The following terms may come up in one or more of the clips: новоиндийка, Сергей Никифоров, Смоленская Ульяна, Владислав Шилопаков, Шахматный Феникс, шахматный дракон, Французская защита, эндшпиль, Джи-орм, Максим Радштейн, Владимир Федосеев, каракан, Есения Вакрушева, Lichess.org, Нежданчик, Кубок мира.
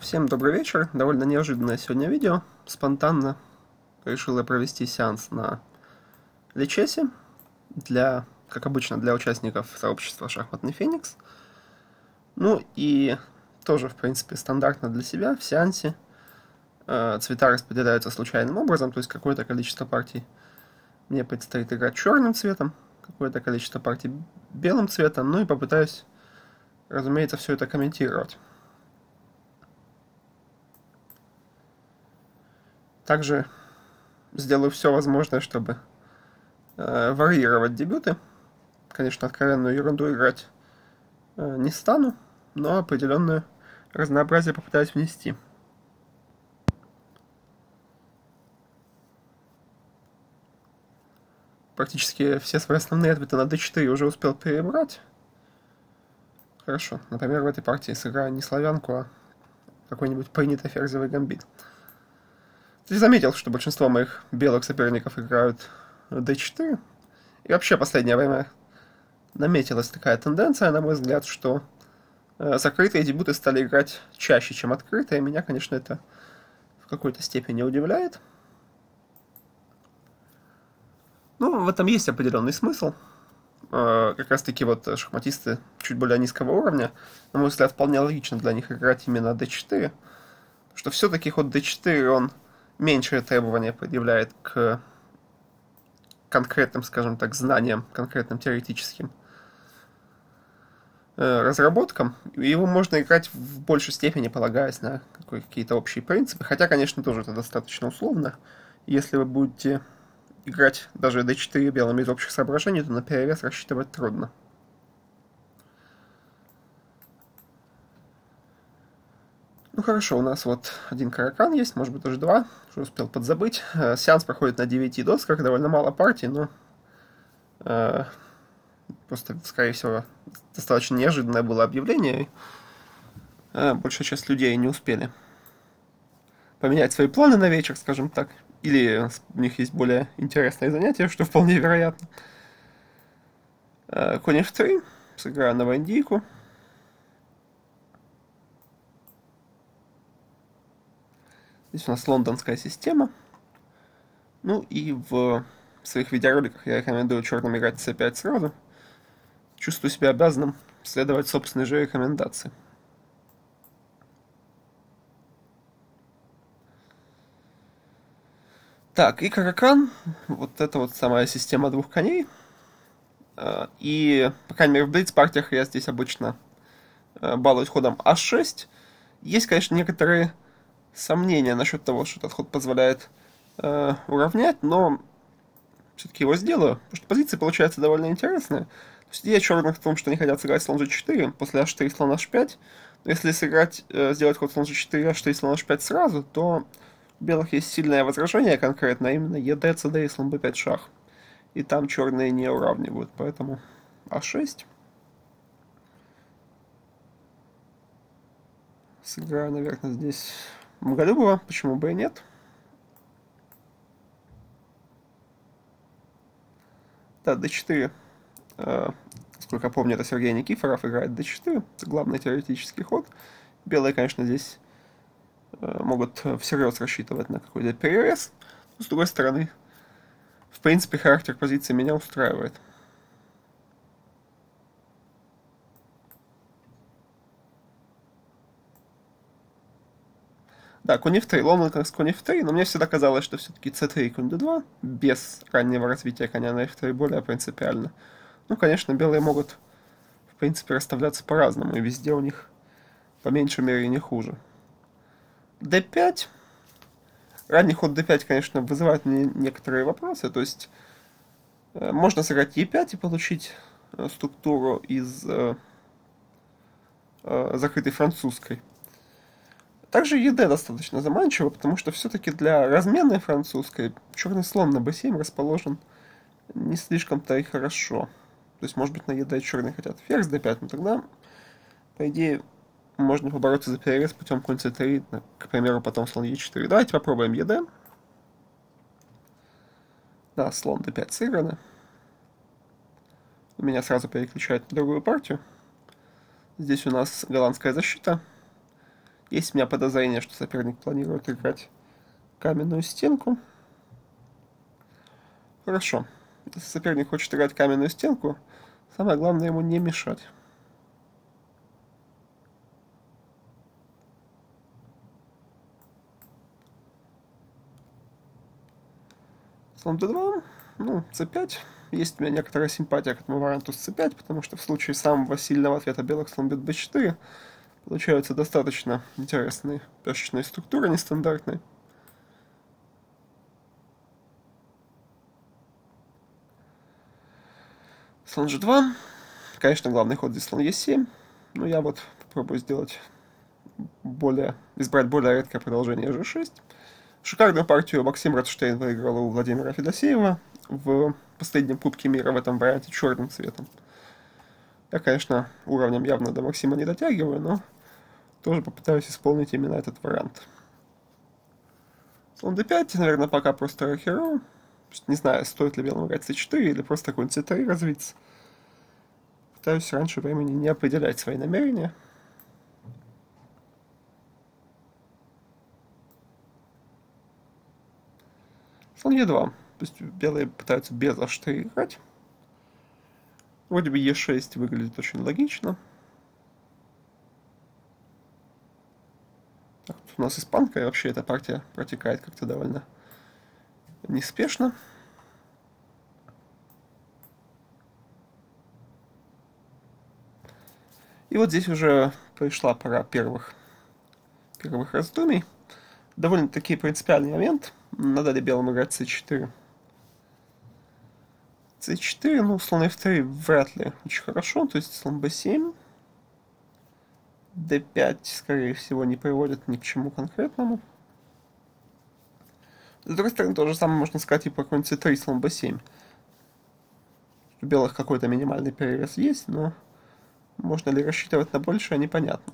Всем добрый вечер. Довольно неожиданное сегодня видео. Спонтанно решил я провести сеанс на Lichess для, как обычно, для участников сообщества «Шахматный Феникс». Ну и тоже, в принципе, стандартно для себя в сеансе цвета распределяются случайным образом, то есть какое-то количество партий мне предстоит играть черным цветом, какое-то количество партий белым цветом, ну и попытаюсь, разумеется, все это комментировать. Также сделаю все возможное, чтобы варьировать дебюты. Конечно, откровенную ерунду играть не стану, но определенное разнообразие попытаюсь внести. Практически все свои основные ответы на d4 уже успел перебрать. Хорошо, например, в этой партии сыграю не славянку, а какой-нибудь принятый ферзевый гамбит. Я заметил, что большинство моих белых соперников играют d4. И вообще в последнее время наметилась такая тенденция, на мой взгляд, что закрытые дебюты стали играть чаще, чем открытые. Меня, конечно, это в какой-то степени удивляет. Ну, в этом есть определенный смысл. Как раз таки вот шахматисты чуть более низкого уровня, на мой взгляд, вполне логично для них играть именно d4. Что все-таки ход d4, он меньшее требование предъявляет к конкретным, скажем так, знаниям, конкретным теоретическим разработкам. Его можно играть в большей степени, полагаясь на какие-то общие принципы. Хотя, конечно, тоже это достаточно условно. Если вы будете играть даже d4 белыми из общих соображений, то на перевес рассчитывать трудно. Ну хорошо, у нас вот один каракан есть, может быть даже два, уже успел подзабыть. Сеанс проходит на 9 досках, довольно мало партий, но просто, скорее всего, достаточно неожиданное было объявление, и большая часть людей не успели поменять свои планы на вечер, скажем так, или у них есть более интересное занятие, что вполне вероятно. Конь f3, сыграю новоиндийку. Здесь у нас лондонская система. Ну и в своих видеороликах я рекомендую черным играть c5 сразу. Чувствую себя обязанным следовать собственной же рекомендации. Так, и каракан. Вот это вот самая система двух коней. И, по крайней мере, в блиц-партиях я здесь обычно балуюсь ходом a6. Есть, конечно, некоторые сомнения насчет того, что этот ход позволяет уравнять, но все-таки его сделаю, потому что позиция получается довольно интересная. То есть идея черных в том, что они хотят сыграть слон g4, после h4 слон h5. Но если сыграть, сделать ход слон g4, h4 слон h5 сразу, то у белых есть сильное возражение конкретно, а именно ед, cd и слон b5 шах. И там черные не уравнивают, поэтому a6. Сыграю, наверное, здесь Многолюбова, почему бы и нет. Да, d4. Сколько я помню, это Сергей Никифоров играет d4. Это главный теоретический ход. Белые, конечно, здесь могут всерьез рассчитывать на какой-то перевес. Но, с другой стороны, в принципе, характер позиции меня устраивает. Да, конь f3, лондон с конь f3, но мне всегда казалось, что все-таки c3 и конь d2 без раннего развития коня на f3 более принципиально. Ну, конечно, белые могут, в принципе, расставляться по-разному, и везде у них, по меньшей мере, не хуже. d5. Ранний ход d5, конечно, вызывает мне некоторые вопросы, то есть можно сыграть e5 и получить структуру из закрытой французской. Также ед достаточно заманчиво, потому что все-таки для разменной французской черный слон на b7 расположен не слишком-то и хорошо. То есть, может быть, на ед черные хотят ферзь d5, но тогда, по идее, можно побороться за перерез путем конь c3, к примеру, потом слон e4. Давайте попробуем ед. Да, слон d5 сыграно. Меня сразу переключают на другую партию. Здесь у нас голландская защита. Есть у меня подозрение, что соперник планирует играть каменную стенку. Хорошо. Если соперник хочет играть каменную стенку, самое главное ему не мешать. Слон d2, ну, c5. Есть у меня некоторая симпатия к этому варианту с c5, потому что в случае самого сильного ответа белых слон бьет b4 получаются достаточно интересные пешечные структуры, нестандартные. Слон g2. Конечно, главный ход здесь слон e7, но я вот попробую сделать избрать более редкое продолжение g6. Шикарную партию Максим Радштейн выиграл у Владимира Федосеева в последнем Кубке мира в этом варианте черным цветом. Я, конечно, уровнем явно до Максима не дотягиваю, но тоже попытаюсь исполнить именно этот вариант. Слон d5, наверное, пока просто хероу. Не знаю, стоит ли белому играть c4 или просто какой-нибудь c3 развиться. Пытаюсь раньше времени не определять свои намерения. Слон e2. То есть белые пытаются без h4 играть. Вроде бы e6 выглядит очень логично. Так, тут у нас испанка, и вообще эта партия протекает как-то довольно неспешно. И вот здесь уже пришла пора первых раздумий. Довольно-таки принципиальный момент. Надо ли белым играть c4? c4, ну, слон f3 вряд ли очень хорошо, то есть слон b7. d5, скорее всего, не приводит ни к чему конкретному. С другой стороны, то же самое можно сказать и по какой-нибудь c3, слон b7. У белых какой-то минимальный перевес есть, но можно ли рассчитывать на большее, непонятно.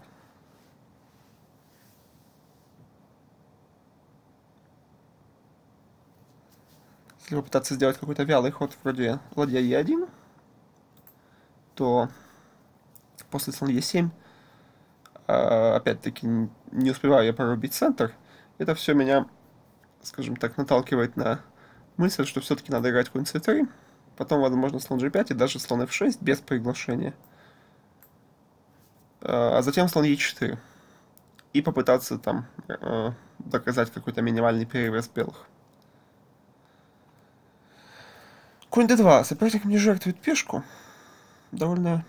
Если попытаться сделать какой-то вялый ход вроде ладья e1, то после слон e7 опять-таки не успеваю я прорубить центр. Это все меня, скажем так, наталкивает на мысль, что все-таки надо играть конь c3, потом, возможно, слон g5 и даже слон f6 без приглашения, а затем слон e4 и попытаться там доказать какой-то минимальный перевес белых. Конь d2. Соперник мне жертвует пешку. Довольно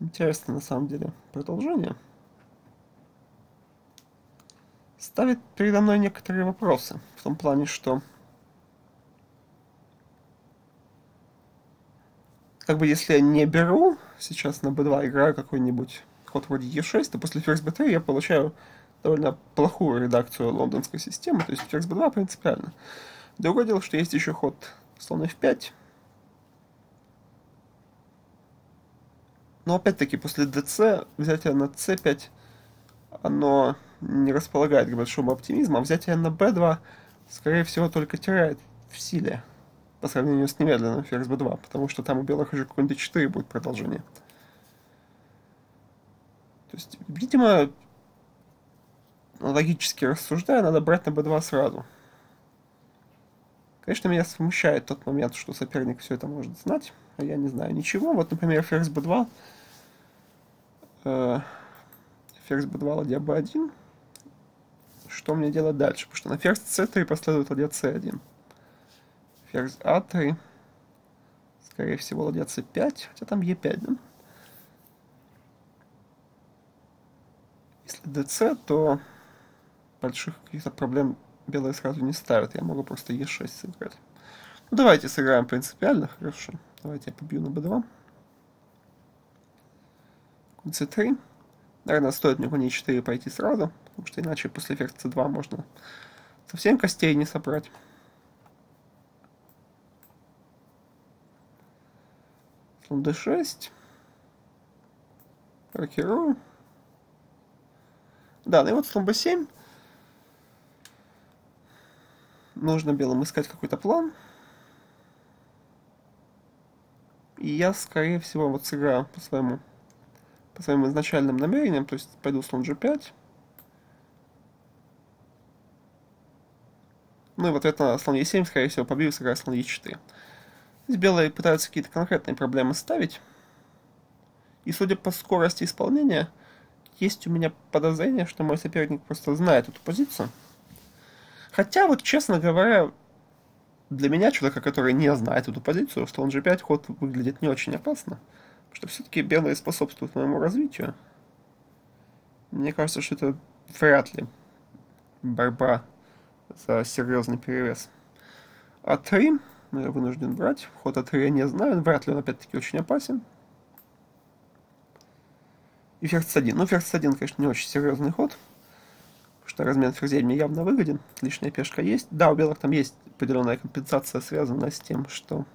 интересно, на самом деле, продолжение. Ставит передо мной некоторые вопросы. В том плане, что... Как бы если я не беру, сейчас на b2 играю какой-нибудь ход вроде e6, то после ферзь b3 я получаю довольно плохую редакцию лондонской системы. То есть ферзь b2 принципиально. Другое дело, что есть еще ход слон f5. Но опять-таки после dc взятие на c5 оно не располагает к большому оптимизму, а взятие на b2 скорее всего только теряет в силе по сравнению с немедленным ферзь b2, потому что там у белых уже какой-нибудь d4 будет продолжение. То есть, видимо, логически рассуждая, надо брать на b2 сразу. Конечно, меня смущает тот момент, что соперник все это может знать, а я не знаю ничего. Вот, например, ферзь b2, ладья b1. Что мне делать дальше? Потому что на ферзь c3 последует ладья c1. Ферзь a3, скорее всего, ладья c5, хотя там e5, да? Если dc, то больших каких-то проблем белые сразу не ставят, я могу просто e6 сыграть. Ну давайте сыграем принципиально, хорошо. Давайте я побью на b2. Конь c3. Наверное, стоит мне конь e4 пойти сразу, потому что иначе после ферзь c2 можно совсем костей не собрать. Слон d6. Рокирую. Да, ну и вот слон b7. Нужно белым искать какой-то план. И я, скорее всего, вот сыграю по своим изначальным намерениям. То есть пойду слон g5. Ну и в ответ на слон Е7, скорее всего, побил сыграть слон Е4. Здесь белые пытаются какие-то конкретные проблемы ставить. И судя по скорости исполнения, есть у меня подозрение, что мой соперник просто знает эту позицию. Хотя, вот честно говоря, для меня, человека, который не знает эту позицию, слон G5 ход выглядит не очень опасно. Потому что все-таки белые способствуют моему развитию. Мне кажется, что это вряд ли борьба за серьезный перевес. А3 я вынужден брать. Ход А3 я не знаю. Вряд ли он опять-таки очень опасен. И ферзь С1. Ну, ферзь С1, конечно, не очень серьезный ход. Потому что размен ферзей мне явно выгоден. Лишняя пешка есть. Да, у белых там есть определенная компенсация, связанная с тем, что...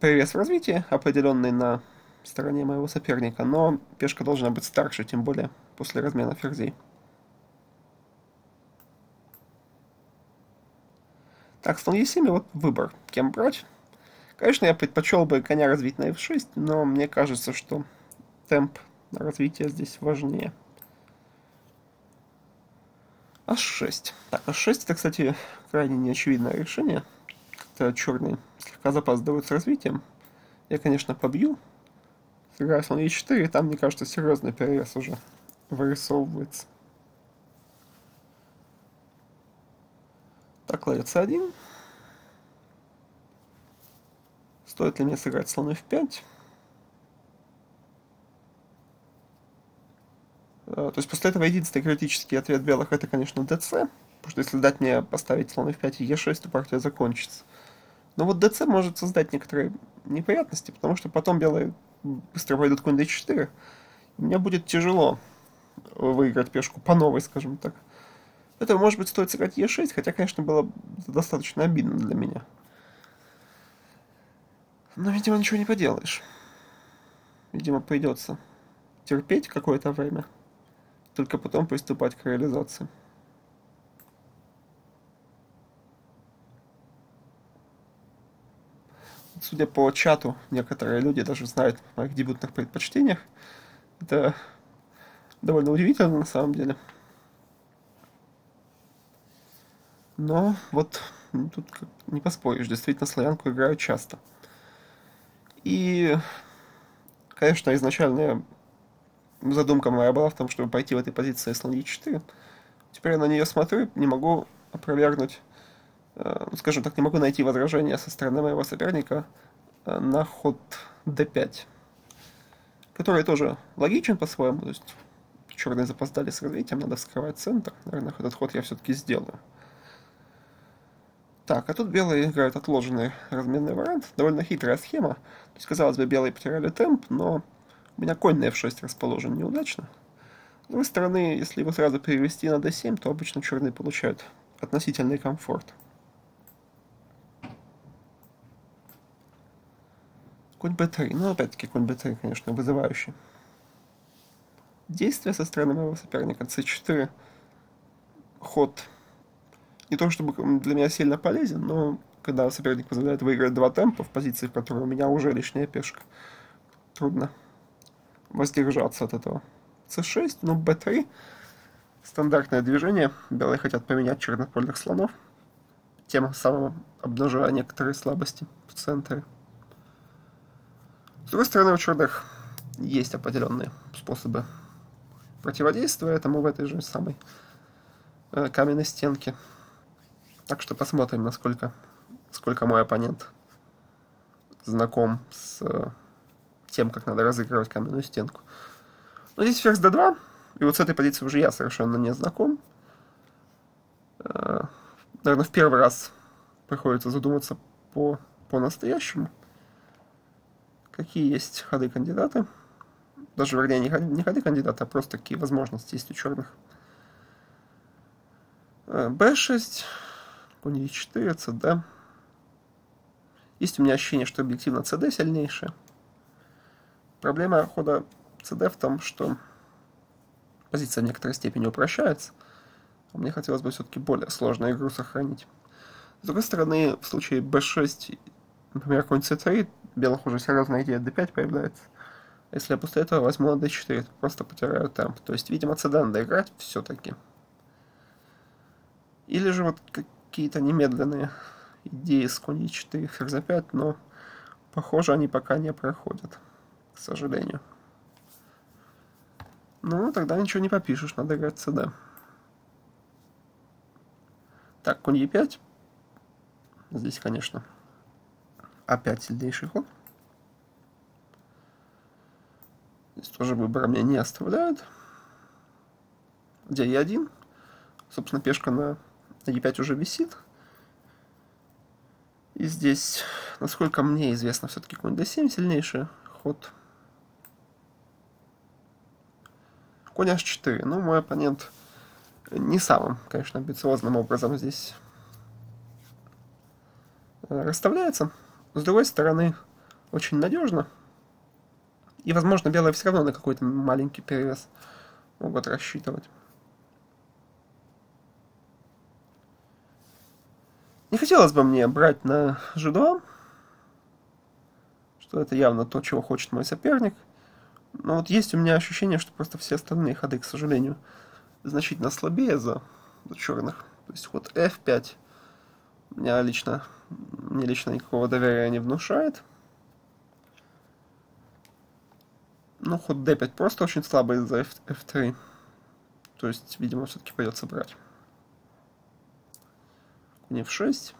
перевес в развитии, определенный на стороне моего соперника. Но пешка должна быть старше, тем более после размена ферзей. Так, слон Е7, вот выбор, кем брать. Конечно, я предпочел бы коня развить на F6, но мне кажется, что темп развития здесь важнее. H6. Так, H6 это, кстати, крайне неочевидное решение. Как-то черные слегка запаздывают с развитием. Я, конечно, побью. Сыграю слон Е4, и там, мне кажется, серьезный перевес уже вырисовывается. Так, ладья c1. Стоит ли мне сыграть слон f5? То есть после этого единственный критический ответ белых это, конечно, dc. Потому что если дать мне поставить слон f5 и e6, то партия закончится. Но вот dc может создать некоторые неприятности, потому что потом белые быстро пойдут конь d4. И мне будет тяжело выиграть пешку по новой, скажем так. Это, может быть, стоит сыграть Е6, хотя, конечно, было достаточно обидно для меня. Но, видимо, ничего не поделаешь. Видимо, придется терпеть какое-то время, только потом приступать к реализации. Судя по чату, некоторые люди даже знают о моих дебютных предпочтениях. Это довольно удивительно, на самом деле. Но вот тут не поспоришь, действительно славянку играю часто. И, конечно, изначальная задумка моя была в том, чтобы пойти в этой позиции слон Е4. Теперь я на нее смотрю, не могу опровергнуть, скажем так, не могу найти возражения со стороны моего соперника на ход d5, который тоже логичен по-своему. То есть черные запоздали с развитием, надо вскрывать центр. Наверное, этот ход я все-таки сделаю. Так, а тут белые играют отложенный разменный вариант. Довольно хитрая схема. То есть, казалось бы, белые потеряли темп, но у меня конь на f6 расположен неудачно. С другой стороны, если его сразу перевести на d7, то обычно черные получают относительный комфорт. Конь b3. Ну, опять-таки, конь b3, конечно, вызывающий. Действие со стороны моего соперника c4. Ход... Не то чтобы для меня сильно полезен, но когда соперник позволяет выиграть два темпа в позиции, в которой у меня уже лишняя пешка, трудно воздержаться от этого. c6, ну b3. Стандартное движение. Белые хотят поменять чернопольных слонов. Тем самым обнажая некоторые слабости в центре. С другой стороны, у черных есть определенные способы противодействия этому в этой же самой каменной стенке. Так что посмотрим, насколько мой оппонент знаком с тем, как надо разыгрывать каменную стенку. Но здесь ферзь d2, и вот с этой позиции уже я совершенно не знаком. Наверное, в первый раз приходится задуматься по-настоящему, какие есть ходы-кандидаты. Даже, вернее, не ходы-кандидаты, а просто какие возможности есть у черных. b6... Конь e4, cd. Есть у меня ощущение, что объективно cd сильнейшее. Проблема хода cd в том, что позиция в некоторой степени упрощается. Мне хотелось бы все-таки более сложную игру сохранить. С другой стороны, в случае b6, например, конь c3, белых уже серьезная идея d5 появляется. Если я после этого возьму на d4, то просто потеряю темп. То есть, видимо, cd надо играть все-таки. Или же вот какие-то немедленные идеи с конь e4, ферзь a5, но, похоже, они пока не проходят, к сожалению. Ну, тогда ничего не попишешь, надо играть cd. Так, конь e5. Здесь, конечно, опять сильнейший ход. Здесь тоже выбора мне не оставляют. Где e1. Собственно, пешка на e5 уже висит. И здесь, насколько мне известно, все-таки конь d7 сильнейший ход. Конь h4. Ну, мой оппонент не самым, конечно, амбициозным образом здесь расставляется. С другой стороны, очень надежно. И, возможно, белые все равно на какой-то маленький перевес могут рассчитывать. Не хотелось бы мне брать на g2, что это явно то, чего хочет мой соперник. Но вот есть у меня ощущение, что просто все остальные ходы, к сожалению, значительно слабее за черных. То есть ход f5 мне лично никакого доверия не внушает. Ну, ход d5 просто очень слабый из-за f3. То есть, видимо, все-таки придется брать. Конь f6.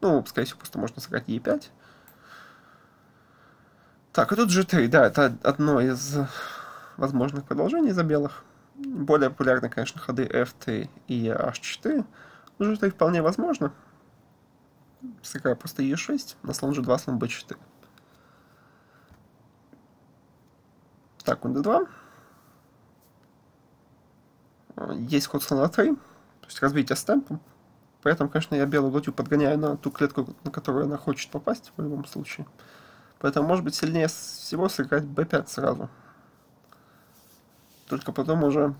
Ну, скорее всего, просто можно сыграть e5. Так, и тут g3, да, это одно из возможных продолжений за белых. Более популярны, конечно, ходы f3 и h4. Но g3 вполне возможно. Сыграю просто e6, на слон g2, слон b4. Так, конь d2. Есть ход слона 3, то есть развитие с темпом. При этом, конечно, я белую ладью подгоняю на ту клетку, на которую она хочет попасть в любом случае. Поэтому, может быть, сильнее всего сыграть b5 сразу. Только потом уже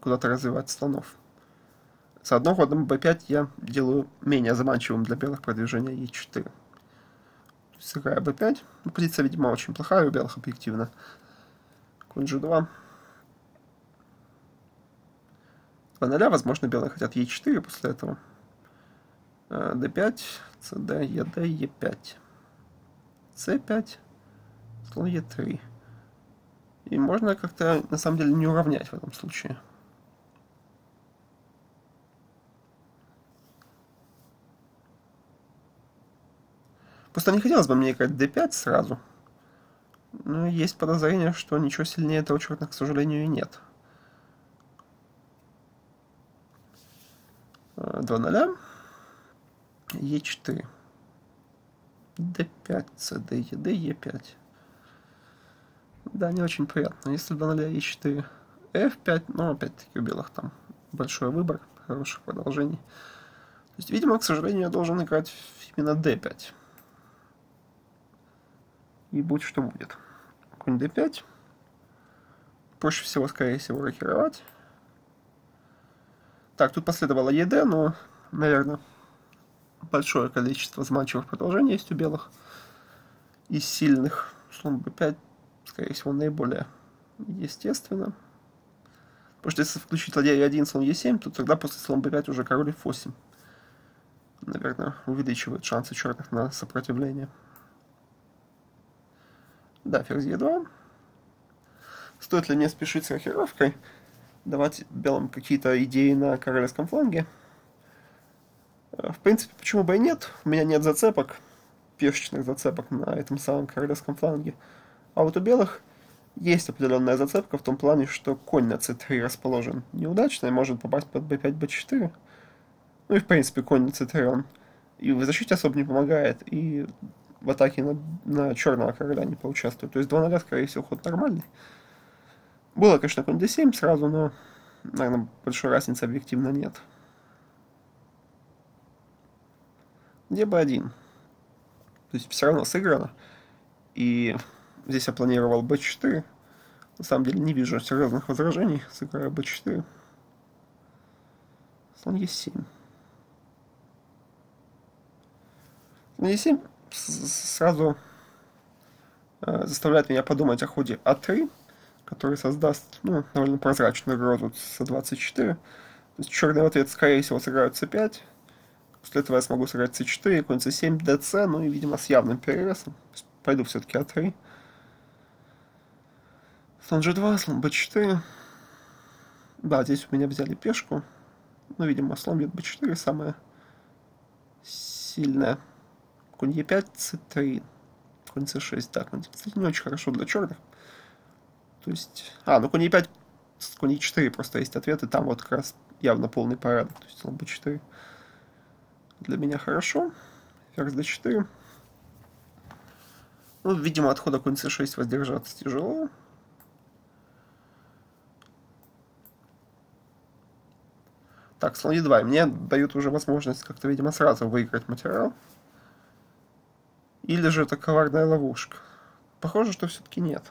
куда-то развивать слонов. С одного хода b5 я делаю менее заманчивым для белых продвижение e4. Сыграю b5. Ну, позиция, видимо, очень плохая у белых объективно. Конь g2. 2-0. Возможно, белые хотят e4 после этого. d5, cd, ed, e5. c5, слон e3. И можно как-то, на самом деле, не уравнять в этом случае. Просто не хотелось бы мне играть d5 сразу. Но есть подозрение, что ничего сильнее этого черных, к сожалению, и нет. 2-0. e4. d5, cd, ed, e5. Да, не очень приятно. Если 2-0, e4, f5, но опять-таки у белых там большой выбор хороших продолжений. То есть, видимо, к сожалению, я должен играть именно d5. И будь что будет. Конь d5. Проще всего, скорее всего, рокировать. Так, тут последовало ed, но, наверное, большое количество заманчивых продолжений есть у белых. Из сильных слон b5, скорее всего, наиболее естественно. Потому что если включить ладья e1, слон e7, то тогда после слон b5 уже король f8. Наверное, увеличивает шансы черных на сопротивление. Да, ферзь e2. Стоит ли мне спешить с рокировкой? Давать белым какие-то идеи на королевском фланге? В принципе, почему бы и нет? У меня нет зацепок, пешечных зацепок на этом самом королевском фланге. А вот у белых есть определенная зацепка в том плане, что конь на c3 расположен неудачно и может попасть под b5, b4. Ну и, в принципе, конь на c3 он и в защите особо не помогает, и в атаке на черного короля не поучаствует. То есть 2-0, скорее всего, ход нормальный. Было, конечно, конь d7 сразу, но, наверное, большой разницы объективно нет. Где b1? То есть все равно сыграно. И здесь я планировал b4. На самом деле не вижу серьезных возражений. Сыграю b4. Слон e7. Слон e7 сразу заставляет меня подумать о ходе a3, который создаст, ну, довольно прозрачную угрозу с c24. То есть черный в ответ, скорее всего, сыграют c5. После этого я смогу сыграть c4, конь c7, dc, ну и, видимо, с явным перевесом. Пойду все-таки a3. Слон g2, слон b4. Да, здесь у меня взяли пешку. Ну, видимо, слон бьет b4, самое сильное. Конь e5, c3. Конь c6, да, конь, кстати, не очень хорошо для черных. То есть... А, ну конь e5, конь e4 просто есть ответы, там вот как раз явно полный порядок. То есть слон b4 для меня хорошо. Ферзь d4. Ну, видимо, от хода конь c6 воздержаться тяжело. Так, слон e2. Мне дают уже возможность как-то, видимо, сразу выиграть материал. Или же это коварная ловушка. Похоже, что все-таки нет.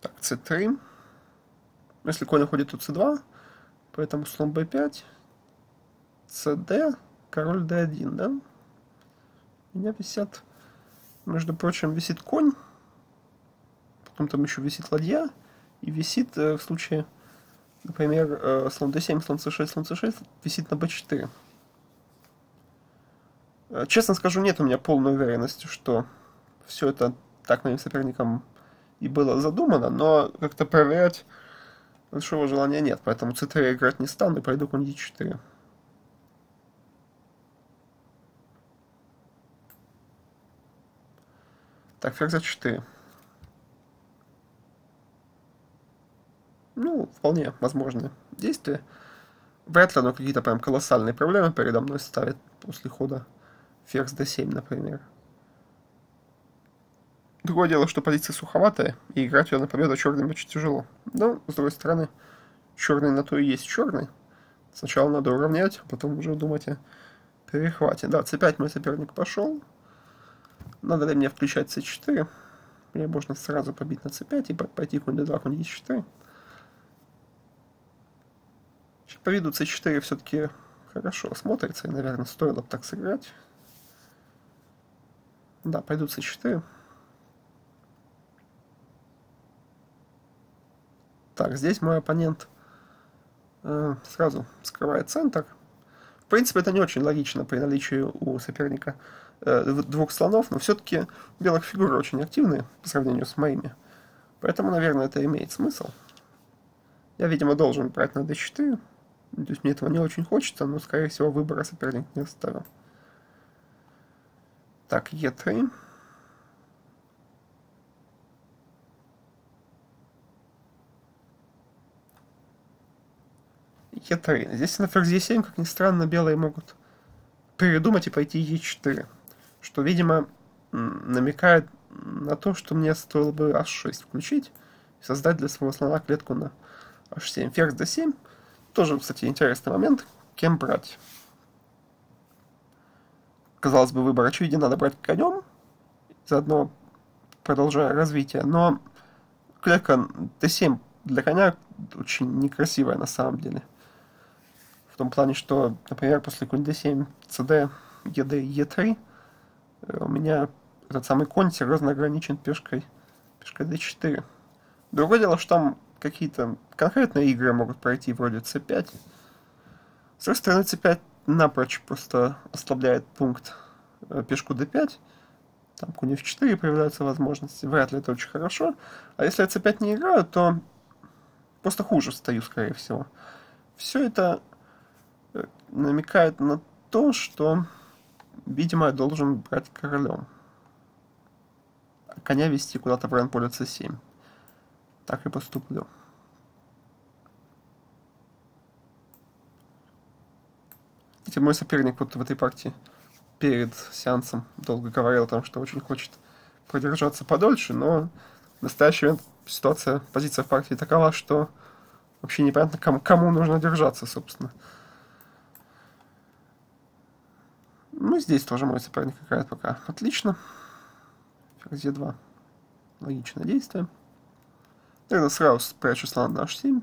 Так, c3. Если конь уходит, то c2. Поэтому слон b5. cd. Король d1, да? У меня висят... Между прочим, висит конь. Потом там еще висит ладья. И висит, в случае, например, слон d7, слон c6, висит на b4. Честно скажу, нет у меня полной уверенности, что все это так моим соперникам и было задумано, но как-то проверять большого желания нет, поэтому c3 играть не стану и пойду конь d4. Так, ферзь a4. Ну, вполне возможное действие. Вряд ли оно какие-то прям колоссальные проблемы передо мной ставит после хода ферзь d7, например. Другое дело, что позиция суховатая, и играть ее на победу черным очень тяжело. Но, с другой стороны, черный на то и есть черный. Сначала надо уравнять, а потом уже думать о перехвате. Да, c5 мой соперник пошел. Надо ли мне включать c4? Мне можно сразу побить на c5 и пойти конь d2, конь d4. По виду c4 все-таки хорошо смотрится, и, наверное, стоило бы так сыграть. Да, пойду c4. Так, здесь мой оппонент сразу скрывает центр. В принципе, это не очень логично при наличии у соперника двух слонов, но все-таки у белых фигуры очень активные по сравнению с моими. Поэтому, наверное, это имеет смысл. Я, видимо, должен брать на d4. То есть мне этого не очень хочется, но, скорее всего, выбора соперник не оставил. Так, e3. e3. Здесь на ферзь e7, как ни странно, белые могут передумать и пойти e4. Что, видимо, намекает на то, что мне стоило бы h6 включить и создать для своего слона клетку на h7. Ферзь d7. Тоже, кстати, интересный момент, кем брать. Казалось бы, выбор очевиден, надо брать конем, заодно продолжая развитие, но клетка d7 для коня очень некрасивая на самом деле. В том плане, что, например, после конь d7, cd, ed, e3, у меня этот самый конь серьезно ограничен пешкой d4. Другое дело, что там какие-то конкретные игры могут пройти, вроде c5. С другой стороны, c5 напрочь просто ослабляет пункт пешку d5. Там конь f4 появляются возможности. Вряд ли это очень хорошо. А если я c5 не играю, то просто хуже стою, скорее всего. Все это намекает на то, что, видимо, я должен брать королем. А коня вести куда-то в район поля c7. Так и поступлю. Видите, мой соперник вот в этой партии перед сеансом долго говорил о том, что очень хочет продержаться подольше, но в настоящий момент ситуация, позиция в партии такова, что вообще непонятно, кому нужно держаться, собственно. Ну, здесь тоже мой соперник играет пока отлично. Ферзь e2. Логичное действие. Тогда сразу спрячу слон на h7.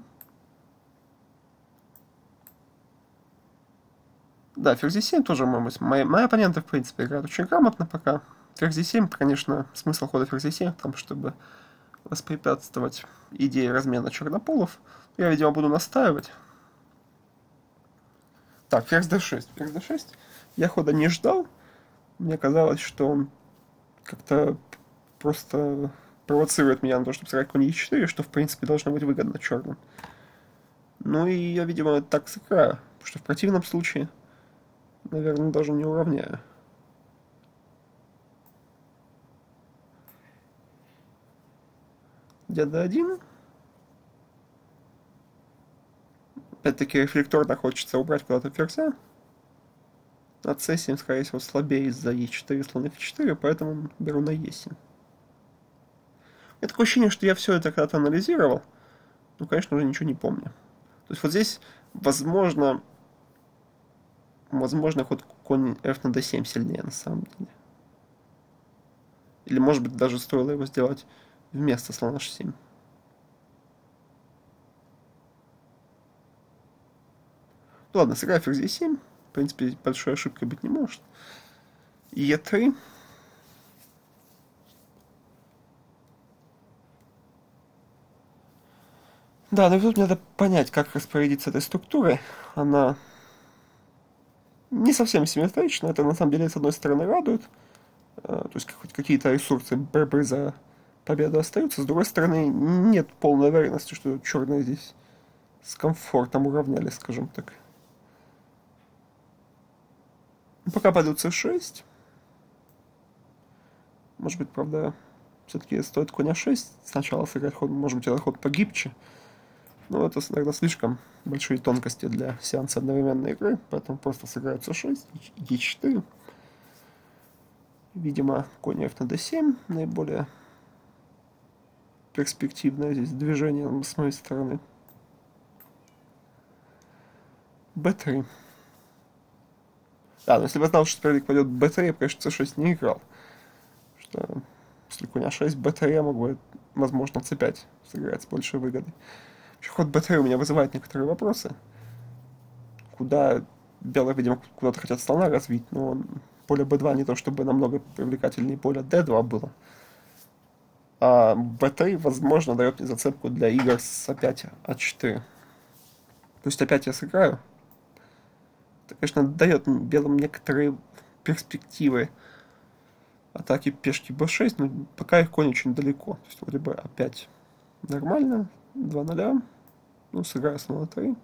Да, ферзь e7 тоже мои оппоненты, в принципе, играют очень грамотно пока. Ферзь e7, конечно, смысл хода ферзь e7 там, чтобы воспрепятствовать идее размена чернополов. Я, видимо, буду настаивать. Так, ферзь d6. Ферзь d6. Я хода не ждал. Мне казалось, что он как-то просто провоцирует меня на то, чтобы сыграть конь e4, что, в принципе, должно быть выгодно черным. Ну и я, видимо, так сыграю, потому что в противном случае, наверное, даже не уравняю. Я d1. Опять-таки рефлекторно хочется убрать куда-то ферзя. А c7, скорее всего, слабее из-за e4, слон f4, поэтому беру на e7. У меня такое ощущение, что я все это когда-то анализировал, но, конечно, уже ничего не помню. То есть вот здесь, возможно, ход конь f на d7 сильнее, на самом деле. Или, может быть, даже стоило его сделать вместо слона h7. Ну ладно, сыграю ферзь e7. В принципе, большой ошибкой быть не может. e3. Да, но тут надо понять, как распорядиться этой структурой. Она не совсем симметрична. Это, на самом деле, с одной стороны радует. То есть, хоть какие-то ресурсы борьбы за победу остаются. С другой стороны, нет полной уверенности, что черные здесь с комфортом уравняли, скажем так. Пока пойдут c6. Может быть, правда, все-таки стоит коня 6 сначала сыграть ход. Может быть, этот ход погибче. Но это, наверное, слишком большие тонкости для сеанса одновременной игры. Поэтому просто сыграют c6, e4. Видимо, конь f на d7. Наиболее перспективное здесь движение с моей стороны. b3. Да, но если бы я знал, что соперник пойдет b3, я бы, конечно, c6 не играл. Потому что после коня 6 b3 я могу, возможно, c5 сыграть с большей выгодой. Вообще, ход b3 у меня вызывает некоторые вопросы. Куда белые, видимо, куда-то хотят слона развить, но поле b2 не то чтобы намного привлекательнее поля d2 было. А b3, возможно, дает мне зацепку для игр с опять a4. То есть опять я сыграю. Это, конечно, дает белым некоторые перспективы атаки пешки b6, но пока их конь очень далеко. То есть вроде бы опять нормально, 2-0, ну, сыграю слона 3.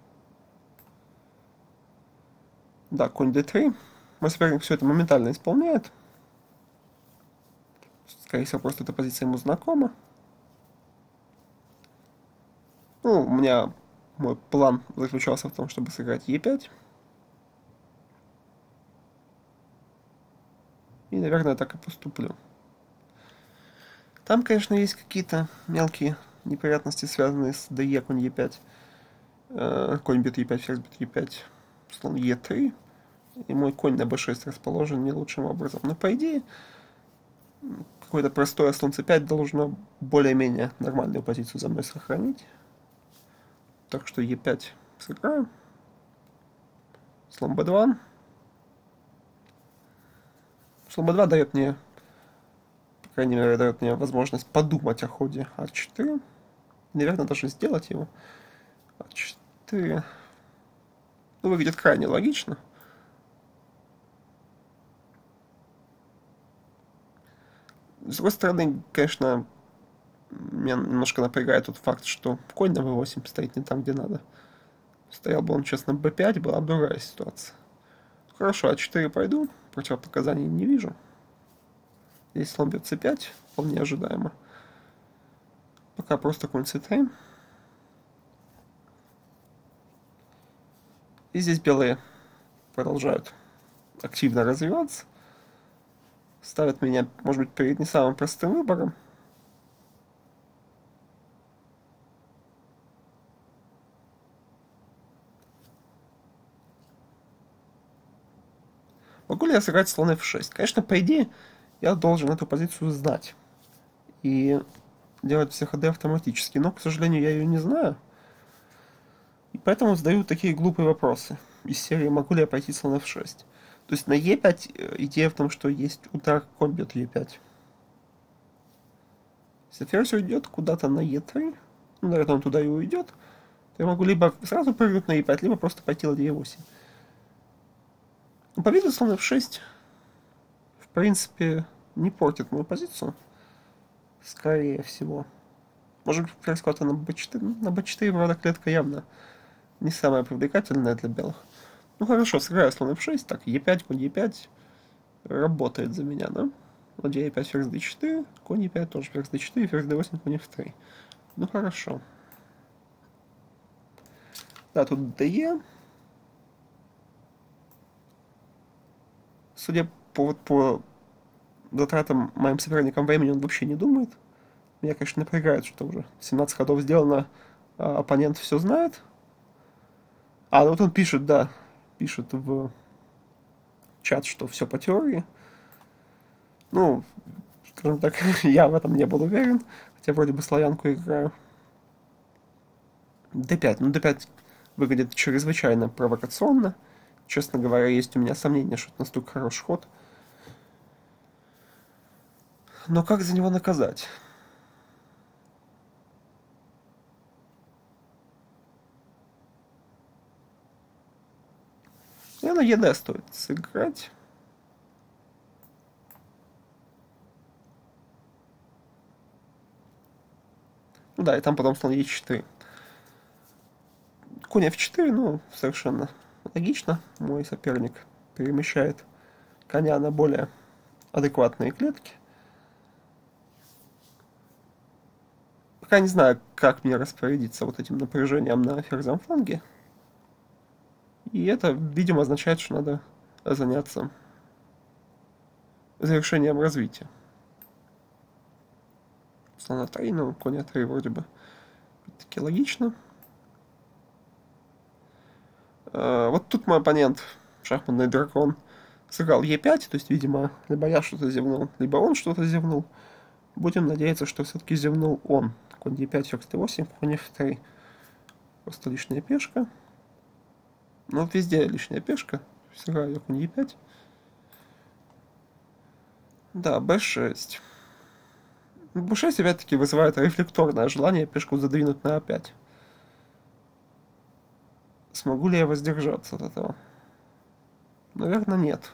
Да, конь d3. Мой соперник все это моментально исполняет. Скорее всего, просто эта позиция ему знакома. Ну, у меня мой план заключался в том, чтобы сыграть e5. И, наверное, так и поступлю. Там, конечно, есть какие-то мелкие неприятности, связанные с ДЕ, конь Е5. Конь бит Е5, ферзь бит Е5, слон Е3. И мой конь на Б6 расположен не лучшим образом. Но, по идее, какое-то простое слон С5 должно более-менее нормальную позицию за мной сохранить. Так что Е5 сыграю. Слон Б2. Слон b2 дает мне, по крайней мере, дает мне возможность подумать о ходе a4. Наверное, даже сделать его. a4. Ну, выглядит крайне логично. С другой стороны, конечно, меня немножко напрягает тот факт, что конь на b8 стоит не там, где надо. Стоял бы он, честно, на b5, была бы другая ситуация. Хорошо, а4 пойду, противопоказаний не вижу. Здесь слон бьет c5, вполне ожидаемо. Пока просто конь c3. И здесь белые продолжают активно развиваться. Ставят меня, может быть, перед не самым простым выбором. Могу ли я сыграть слон f6? Конечно, по идее, я должен эту позицию знать. И делать все ходы автоматически. Но, к сожалению, я ее не знаю. И поэтому задаю такие глупые вопросы. Из серии, могу ли я пойти слон f6? То есть на e5 идея в том, что есть удар, конь бьет e5. Если ферзь уйдет куда-то на e3, ну, наверное, он туда и уйдет, то я могу либо сразу прыгнуть на e5, либо просто пойти ладья e8. Победа слона f6, в принципе, не портит мою позицию, скорее всего. Может быть, перескота на b4, на b4, правда, клетка явно не самая привлекательная для белых. Ну хорошо, сыграю слон f6, так, e5, конь e5 работает за меня, да? Ладья e5, ферзь d4, конь e5 тоже ферзь d4, ферзь d8, конь f3. Ну хорошо. Да, тут de. Судя по затратам моим соперникам времени, он вообще не думает. Меня, конечно, напрягает, что уже 17 ходов сделано, а оппонент все знает. А, ну вот он пишет, да, пишет в чат, что все по теории. Ну, скажем так, я в этом не был уверен, хотя вроде бы славянку играю. d5, ну d5 выглядит чрезвычайно провокационно. Честно говоря, есть у меня сомнения, что это настолько хороший ход. Но как за него наказать? Мне на ЕД стоит сыграть. Ну да, и там потом слон Е4. Конь F4, ну, совершенно логично. Мой соперник перемещает коня на более адекватные клетки. Пока не знаю, как мне распорядиться вот этим напряжением на ферзовом фланге. И это, видимо, означает, что надо заняться завершением развития. Слон А3, ну, конь А3 вроде бы таки логично. Вот тут мой оппонент, шахматный дракон, сыграл Е5, то есть, видимо, либо я что-то зевнул, либо он что-то зевнул. Будем надеяться, что все-таки зевнул он. Конь Е5, ферзь Т8, конь F3. Просто лишняя пешка. Ну, вот везде лишняя пешка. Сыграю я конь Е5. Да, b6. b6, опять-таки, вызывает рефлекторное желание пешку задвинуть на a5. Смогу ли я воздержаться от этого? Наверное, нет.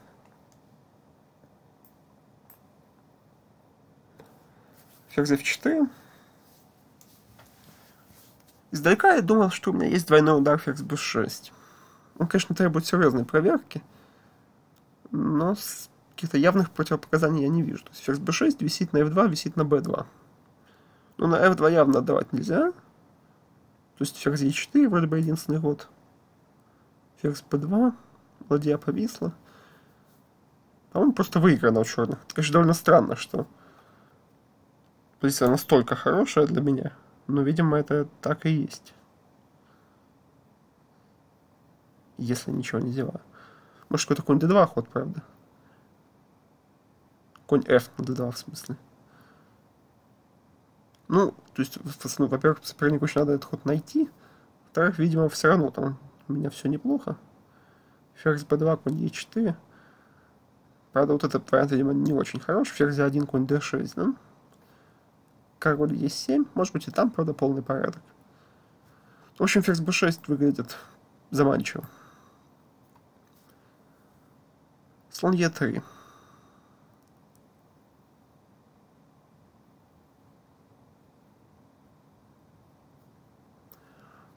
Ферзь f4. Издалека я думал, что у меня есть двойной удар ферзь b6. Он, конечно, требует серьезной проверки, но каких-то явных противопоказаний я не вижу. То есть ферзь b6 висит на f2, висит на b2. Но на f2 явно отдавать нельзя. То есть ферзь e4 вроде бы единственный ход. Ферзь b2, ладья повисла. А он просто выигран у черных. Это, конечно, довольно странно, что позиция настолько хорошая для меня, но, видимо, это так и есть. Если ничего не делаю. Может, какой-то конь d2 ход, правда? Конь f на d2, в смысле. Ну, то есть, ну, во-первых, сопернику еще надо этот ход найти. Во-вторых, видимо, все равно там у меня все неплохо. Ферзь b2, конь e4. Правда, вот этот вариант, видимо, не очень хорош. Ферзь a1, конь d6, да? Король e7. Может быть, и там, правда, полный порядок. В общем, ферзь b6 выглядит заманчиво. Слон e3.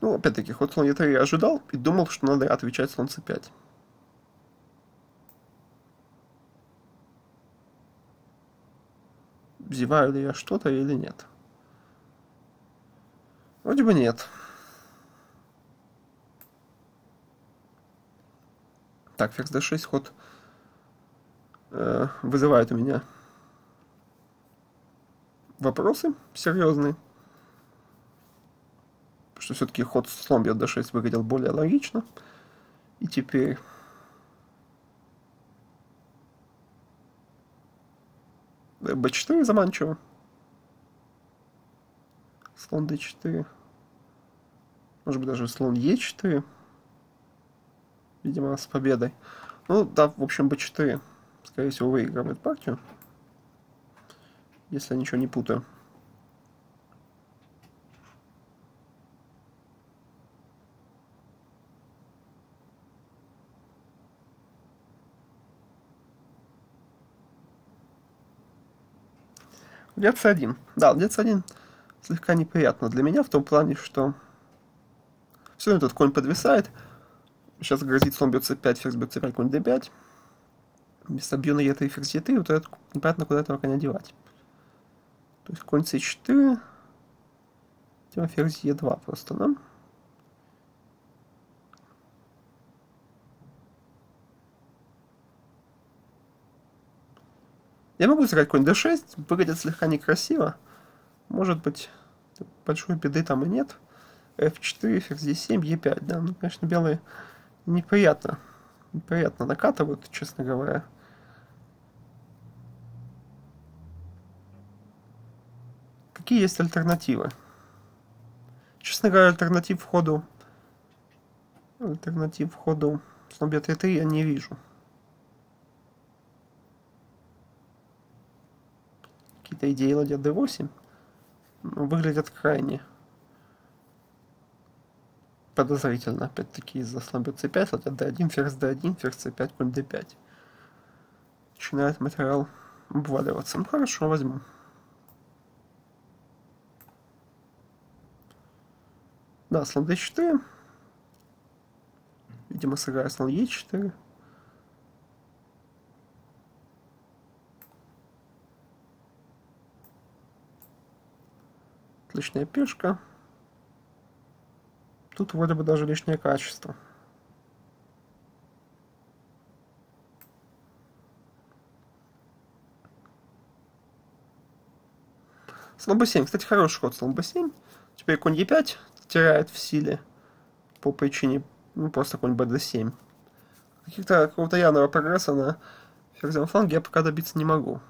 Ну, опять-таки, ход слон e3 я ожидал и думал, что надо отвечать слон c5. Зеваю ли я что-то или нет? Вроде бы нет. Так, ферзь d6 ход вызывает у меня вопросы серьезные. Что все-таки ход слон бьет d6 выглядел более логично. И теперь b4 заманчиво. Слон d4. Может быть, даже слон e4. Видимо, с победой. Ну, да, в общем, b4, скорее всего, выигрывает партию. Если я ничего не путаю. Дец один. Да, дец один слегка неприятно для меня, в том плане, что все равно этот конь подвисает. Сейчас грозит слон бьет c5, ферзь бьет c5, конь d5. Вместо бью на e3, ферзь e3, вот это непонятно, куда этого коня девать. То есть конь c4, ферзь e2 просто, да? Я могу сыграть конь d6, выглядит слегка некрасиво. Может быть, большой беды там и нет. f4, ферзь d7, e5, да. Ну, конечно, белые неприятно. Неприятно накатывают, честно говоря. Какие есть альтернативы? Честно говоря, альтернатив ходу слон бьет e3 я не вижу. Какие-то идеи ладья d8 выглядят крайне подозрительно, опять-таки, из-за слон бьет c5, ладья d1, ферзь c5, конь d5. Начинает материал обваливаться. Ну хорошо, возьму. Да, слон d4. Видимо, сыграю слон e4. Отличная пешка. Тут вроде бы даже лишнее качество. Слон b7. Кстати, хороший ход слон b7. Теперь конь e5 теряет в силе по причине, ну, просто конь bd7. Какого-то явного прогресса на ферзевом фланге я пока добиться не могу.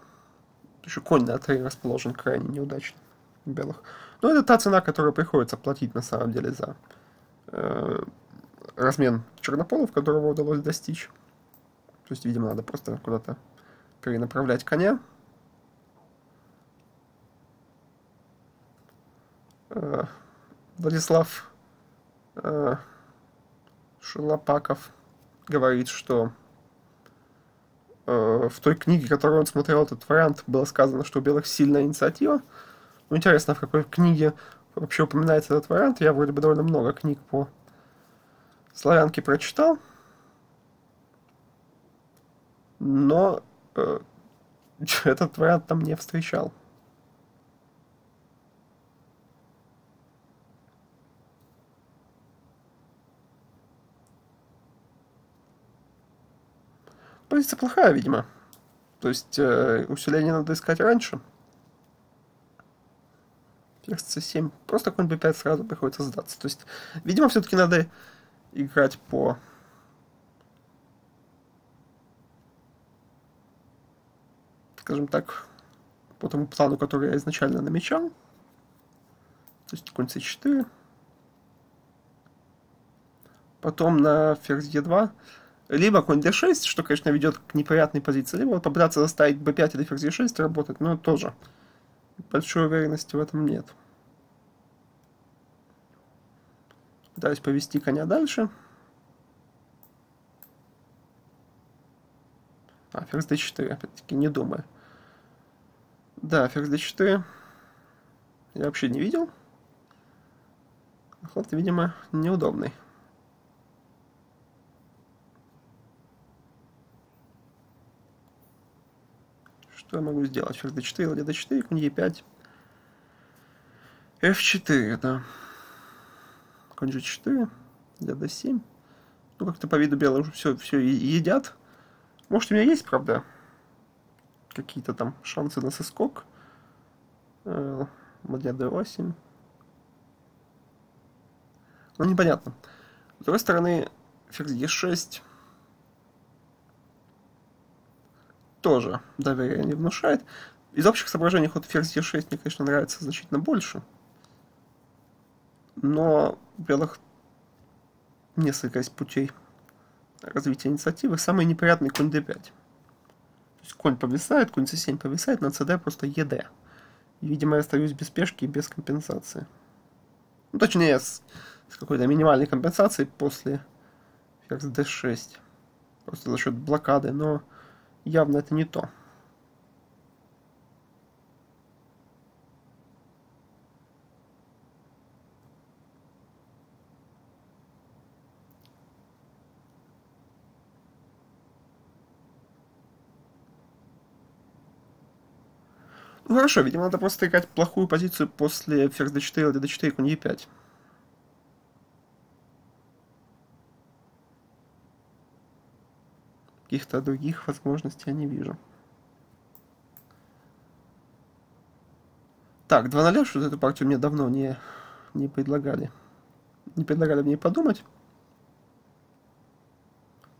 Еще конь на a3 расположен крайне неудачно у белых. Но это та цена, которую приходится платить на самом деле за размен чернополов, которого удалось достичь. То есть, видимо, надо просто куда-то перенаправлять коня. Владислав Шилопаков говорит, что в той книге, которую он смотрел, этот вариант, было сказано, что у белых сильная инициатива. Ну, интересно, в какой книге вообще упоминается этот вариант. Я вроде бы довольно много книг по славянке прочитал. Но этот вариант там не встречал. Позиция плохая, видимо. То есть усиление надо искать раньше. Ферзь c7. Просто конь b5 сразу приходится сдаться. То есть, видимо, все-таки надо играть по скажем так, по тому плану, который я изначально намечал. То есть конь c4. Потом на ферзь e2. Либо конь d6, что, конечно, ведет к неприятной позиции, либо попытаться заставить b5 или ферзь e6 работать, но тоже большой уверенности в этом нет. Пытаюсь повести коня дальше. А, ферзь d4, опять-таки, не думая. Да, ферзь d4 я вообще не видел. Ход, видимо, неудобный. Что я могу сделать? Ферзь d4, ладья d4, конь e5, f4, да. Конь g4, ладья d7. Ну, как-то по виду белые уже все едят. Может, у меня есть, правда, какие-то там шансы на соскок. Ладья d8. Ну, непонятно. С другой стороны, ферзь e6... тоже доверия не внушает. Из общих соображений ход ферзь e6 мне, конечно, нравится значительно больше. Но у белых несколько из путей развития инициативы. Самый неприятный конь d5. То есть конь повисает, конь c7 повисает, на cd просто ed. И, видимо, я остаюсь без пешки и без компенсации. Ну, точнее, с какой-то минимальной компенсацией после ферзь d6. Просто за счет блокады, но явно это не то. Ну хорошо, видимо, надо просто играть плохую позицию после ферзь d4, ладья d4, конь e5. Каких-то других возможностей я не вижу. Так, 2-0, что эту партию мне давно не предлагали. Не предлагали мне подумать.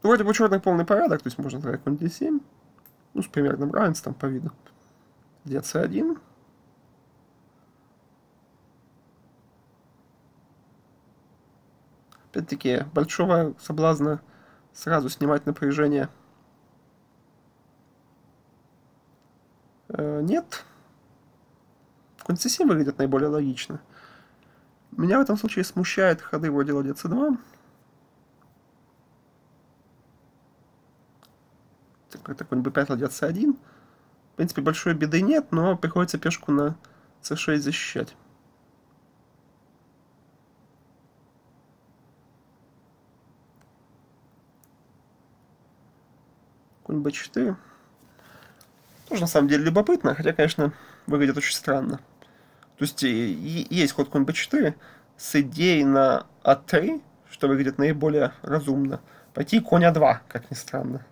Ну, вроде бы черный полный порядок, то есть можно играть конь d7. Ну, с примерным равенством по виду. Ладья c1. Опять-таки, большого соблазна сразу снимать напряжение нет. Конь c7 выглядит наиболее логично. Меня в этом случае смущает ходы вроде ладья c2. Какой-то конь b5, ладья c1. В принципе, большой беды нет, но приходится пешку на c6 защищать. Конь b4. Тоже, на самом деле, любопытно, хотя, конечно, выглядит очень странно. То есть, есть ход конь b4 с идеей на a3, что выглядит наиболее разумно. Пойти конь a2, как ни странно.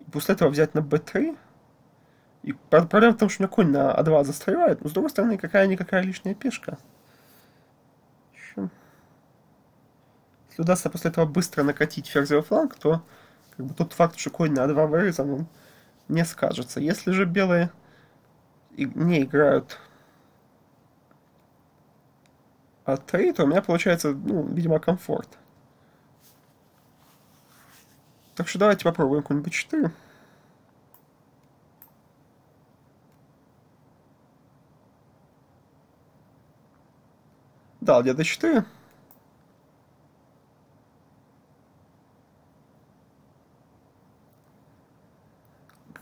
И после этого взять на b3. И проблема в том, что у меня конь на А2 застревает, но с другой стороны, какая-никакая лишняя пешка. Если удастся после этого быстро накатить ферзевый фланг, то как бы тот факт, что конь на А2 вырезан, он не скажется. Если же белые не играют А3, то у меня получается, ну, видимо, комфорт. Так что давайте попробуем конь b4. Да, ладья d4.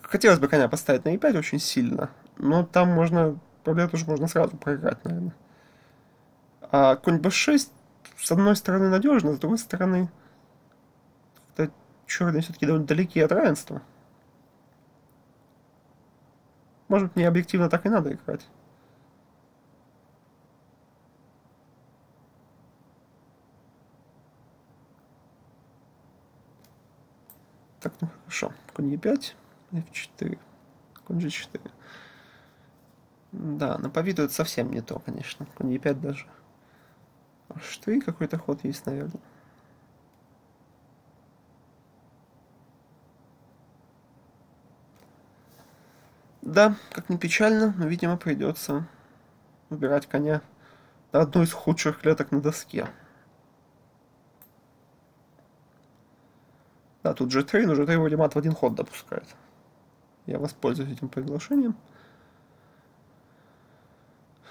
Хотелось бы коня поставить на e5 очень сильно, но там можно, проблему тоже можно сразу проиграть, наверное. А конь b6 с одной стороны надежно, с другой стороны черные все-таки довольно далеки от равенства. Может быть, мне объективно так и надо играть. Так, ну хорошо. Конь e5, f4, конь g4. Да, но по виду это совсем не то, конечно. Конь e5 даже. h3 какой-то ход есть, наверное. Да, как ни печально, но, видимо, придется выбирать коня на одной из худших клеток на доске. Да, тут g3, но g3 вроде мат в один ход допускает. Я воспользуюсь этим приглашением.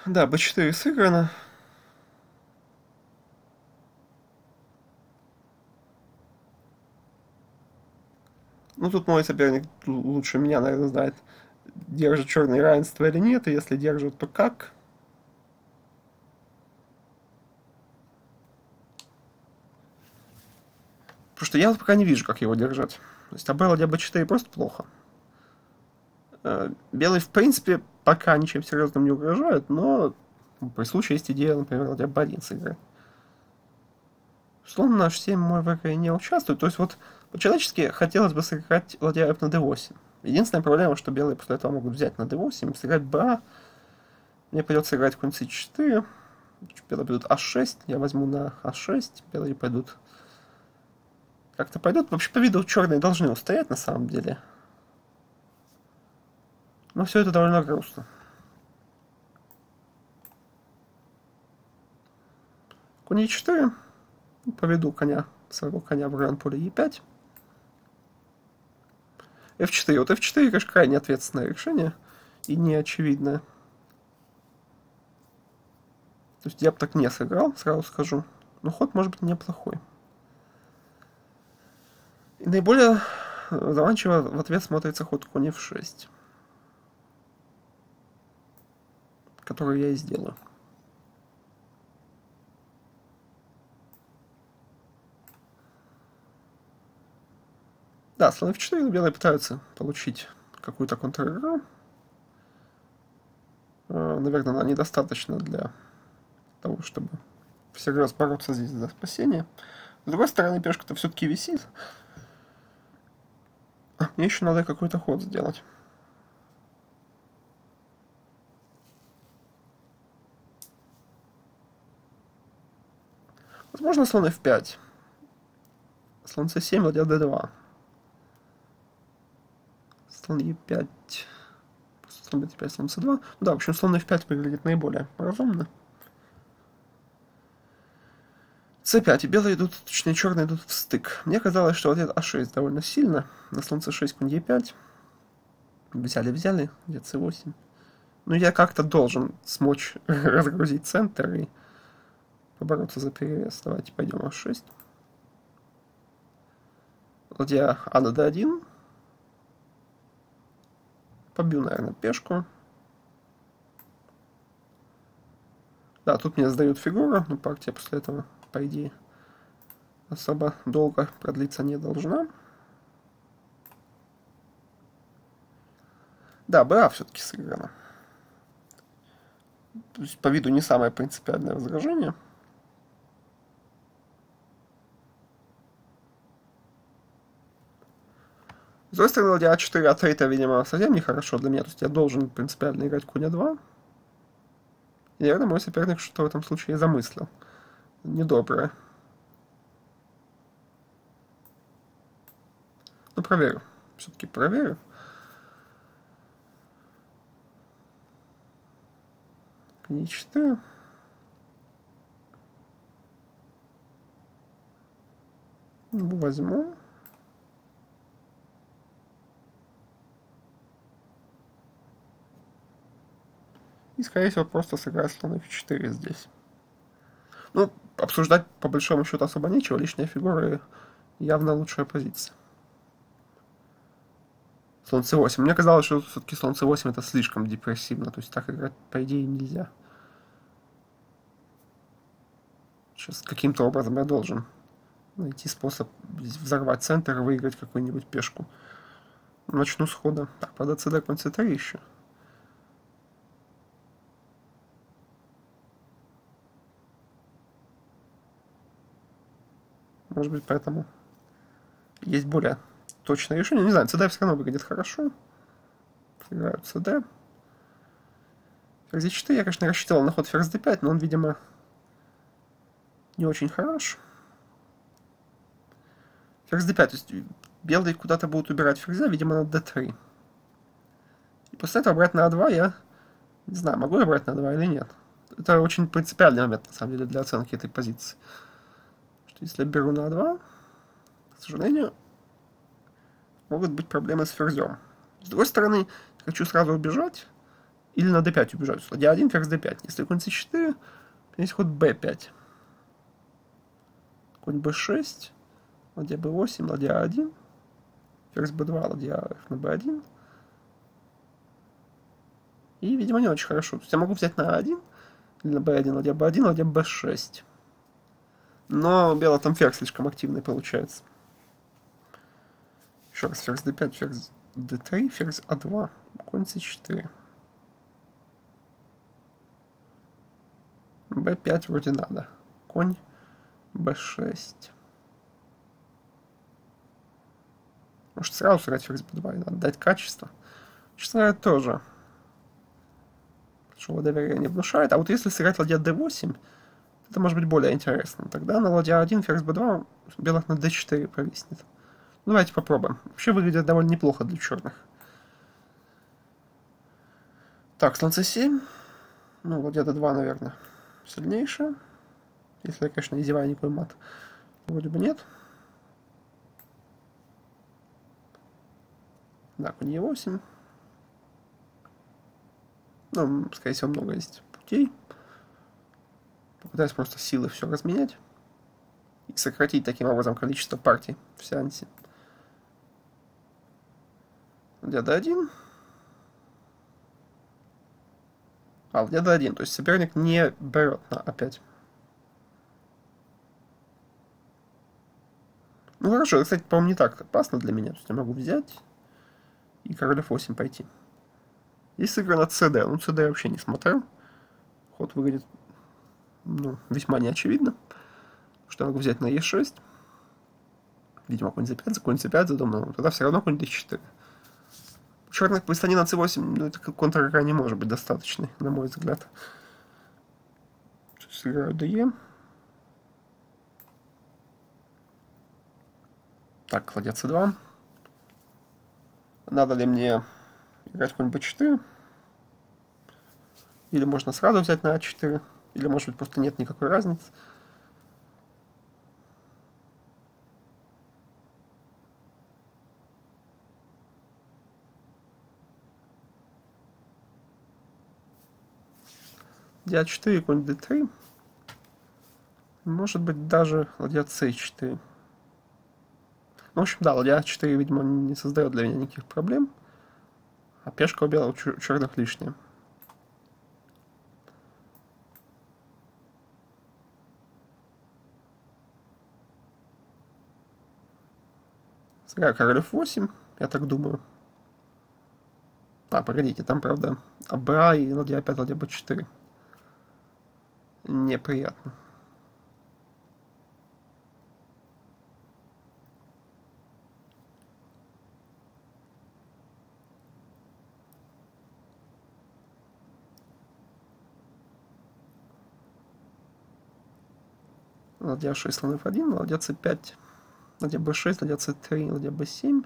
Да, b4 сыграно. Ну, тут мой соперник лучше меня, наверное, знает, держит черное равенство или нет, и если держит, то как. Потому что я вот пока не вижу, как его держать. То есть, АБ ладья b4 просто плохо. Белые, в принципе, пока ничем серьезным не угрожают, но при случае есть идея, например, ладья b1 сыграть. Слон на h7 мой в игре не участвует. То есть, вот, по-человечески хотелось бы сыграть ладья f на d8. Единственная проблема, что белые после этого могут взять на d8, сыграть ba. Мне придется играть конь c4. Белые пойдут h6, я возьму на h6, белые пойдут... Как-то пойдет. Вообще, по виду, черные должны устоять, на самом деле. Но все это довольно грустно. Конь e4. Поведу коня, своего коня в гран-поле e5. f4. Вот f4, конечно, крайне ответственное решение. И неочевидное. То есть я бы так не сыграл, сразу скажу. Но ход может быть неплохой. И наиболее заманчиво в ответ смотрится ход конь f6, который я и сделаю. Да, слон f4, белые пытаются получить какую-то контр-игру. наверное, она недостаточна для того, чтобы всерьез бороться здесь за спасение. С другой стороны, пешка-то все-таки висит. А мне еще надо какой-то ход сделать. Возможно, слон f5. Слон c7, ладья d2. Слон e5. Слон b5, слон c2. Ну да, в общем, слон f5 выглядит наиболее разумно. c5. И белые идут, точнее, черные идут в стык. Мне казалось, что ответ a6 довольно сильно. На слон c6, конь e5. Взяли-взяли, где c8. Но я как-то должен смочь разгрузить центр и побороться за перевес. Давайте пойдем А6. Ладья А на Д1. Побью, наверное, пешку. Да, тут мне сдают фигуру, но партия после этого, по идее, особо долго продлиться не должна. Да, БА все-таки сыграно. То есть, по виду не самое принципиальное возражение. С другой стороны, ладья А4, А3, видимо, совсем нехорошо для меня. То есть я должен принципиально играть коня 2. И, наверное, мой соперник что-то в этом случае замыслил. Недоброе. Но проверю. Все-таки проверю. Конь Е4. Возьму. И, скорее всего, просто сыграть слон f4 здесь. Ну, обсуждать, по большому счету, особо нечего. Лишняя фигура явно лучшая позиция. Слон c8. Мне казалось, что все-таки слон c8 это слишком депрессивно. То есть так играть, по идее, нельзя. Сейчас каким-то образом я должен найти способ взорвать центр и выиграть какую-нибудь пешку. Начну с хода. Так, по dcd, конь c3 еще. Может быть, поэтому есть более точное решение. Не знаю, cd все равно выглядит хорошо. Сыграю cd. Ферзь e4. Я, конечно, рассчитывал на ход ферзь d5, но он, видимо, не очень хорош. Ферзь d5. То есть белые куда-то будут убирать ферзя, видимо, на d3. И после этого брать на a2 я... Не знаю, могу я брать на a2 или нет. Это очень принципиальный момент, на самом деле, для оценки этой позиции. Если я беру на А2, к сожалению, могут быть проблемы с ферзем. С другой стороны, хочу сразу убежать или на d5 убежать. Ладья 1, ферзь d5. Если конь c4, есть ход b5. Конь b6, ладья b8, ладья a1, ферзь b2, ладья на b1. И, видимо, не очень хорошо. То есть я могу взять на a1 или на b1, ладья b6. Но белый там ферзь слишком активный получается. Еще раз, ферзь d5, ферзь d3, ферзь a2, конь c4. b5 вроде надо. Конь b6. Может, сразу сыграть ферзь b2 и надо дать качество. Честно говоря, тоже. Большого доверия не внушает. А вот если сыграть ладья d8... Это может быть более интересно. Тогда на ладья 1, ферзь b2, белых на d4 повиснет. Ну, давайте попробуем. Вообще выглядит довольно неплохо для черных. Так, слон c7. Ну, ладья d2, наверное, сильнейшая. Если я, конечно, не зеваю никакой мат. Вроде бы нет. Да, конь e8. Ну, скорее всего, много есть путей. Попытаюсь просто силы все разменять и сократить таким образом количество партий в сеансе. Ладья d1. А, ладья d1, то есть соперник не берет на a5. Ну хорошо, это, кстати, по-моему, не так опасно для меня. То есть я могу взять и король f8 пойти. И сыграно cd. Ну, cd я вообще не смотрел. Ход выглядит, ну, весьма неочевидно. Что я могу взять на e6. Видимо, конь c5, за конь c5 задумал. Тогда все равно конь d4. Черный пристани на c8, ну, это контр-игра не может быть достаточной, на мой взгляд. Сейчас сыграю de. Так, ладья c2. Надо ли мне играть конь b4? Или можно сразу взять на a4? Или, может быть, просто нет никакой разницы? Ладья a4, конь d3. Может быть, даже ладья c4. Ну, в общем, да, ладья a4, видимо, не создает для меня никаких проблем. А пешка у белого, у черных лишняя. Сыграю король f8, я так думаю. А, погодите, там, правда, абра и ладья a5, ладья b4. Неприятно. Ладья 6, слон f1, ладья c5, ладья b6, ладья c3, ладья b7.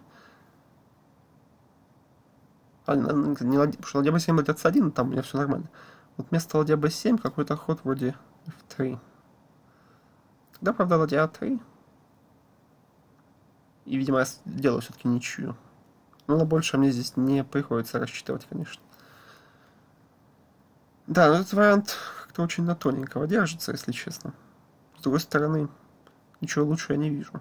А, не ладья, потому что ладья b7, ладья c1, там у меня все нормально. Вот вместо ладья b7 какой-то ход вроде f3. Тогда, правда, ладья a3. И, видимо, я делаю все-таки ничью. Но на больше мне здесь не приходится рассчитывать, конечно. Да, но этот вариант как-то очень на тоненького держится, если честно. С другой стороны, ничего лучше я не вижу.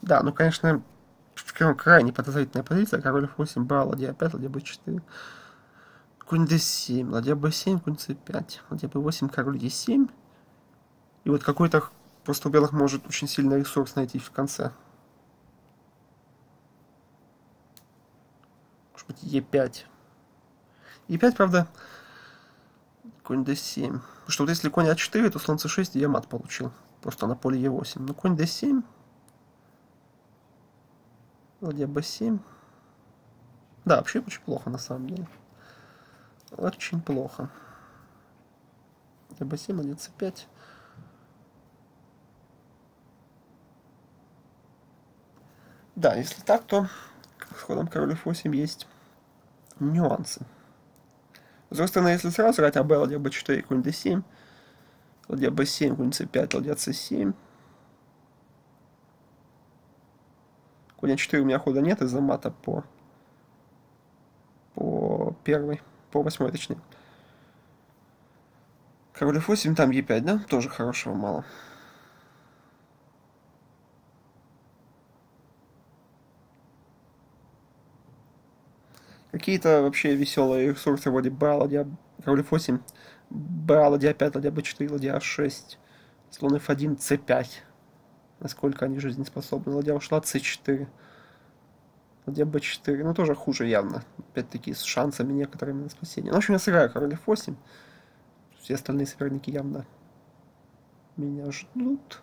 Да, ну, конечно, крайне подозрительная позиция. Король f8, брал, ладья a5, ладья b4. Конь d7, ладья b7, конь c5, ладья b8, король e7. И вот какой-то... Просто у белых может очень сильный ресурс найти в конце. Может быть, Е5. Е5, правда, конь d7. Потому что вот если конь А4, то слон С6 я мат получил. Просто на поле Е8. Но конь d7. Ладья b7. Да, вообще очень плохо, на самом деле. Очень плохо. Ладья b7, ладья c5. Да, если так, то с ходом король f8 есть нюансы. С другой стороны, если сразу играть аб, ладья b4, конь d7, ладья b7, конь c5, ладья c7. Конь a4 у меня хода нет из-за мата по восьмой, точнее. Король f8, там e5, да? Тоже хорошего мало. Какие-то вообще веселые ресурсы вроде бра, ладья, король f8, бра, ладья 5, ладья b4, ладья 6, слон f1, c5. Насколько они жизнеспособны. Ладья ушла, c4, ладья b4. Ну, тоже хуже явно. Опять-таки, с шансами некоторыми на спасение. Ну, в общем, я сыграю король f8. Все остальные соперники явно меня ждут.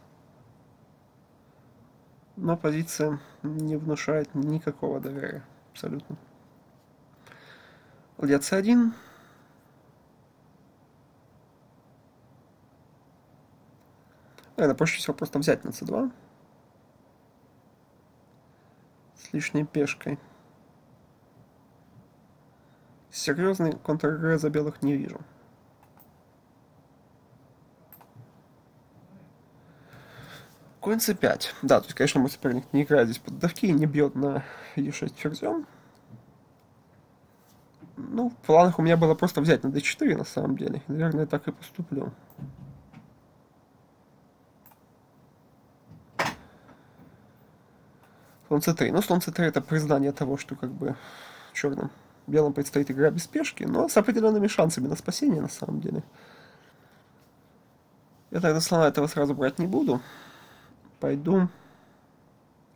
Но позиция не внушает никакого доверия. Абсолютно. Ладья c1. Наверное, проще всего просто взять на c2. С лишней пешкой. Серьезный контр-игры за белых не вижу. Конь c5. Да, то есть, конечно, мой соперник не играет здесь под давки и не бьет на e6 ферзем. Ну, в планах у меня было просто взять на d4, на самом деле. Наверное, так и поступлю. Слон c3. Ну, слон c3 это признание того, что как бы черным белым предстоит игра без пешки, но с определенными шансами на спасение, на самом деле. Я тогда слона этого сразу брать не буду. Пойду...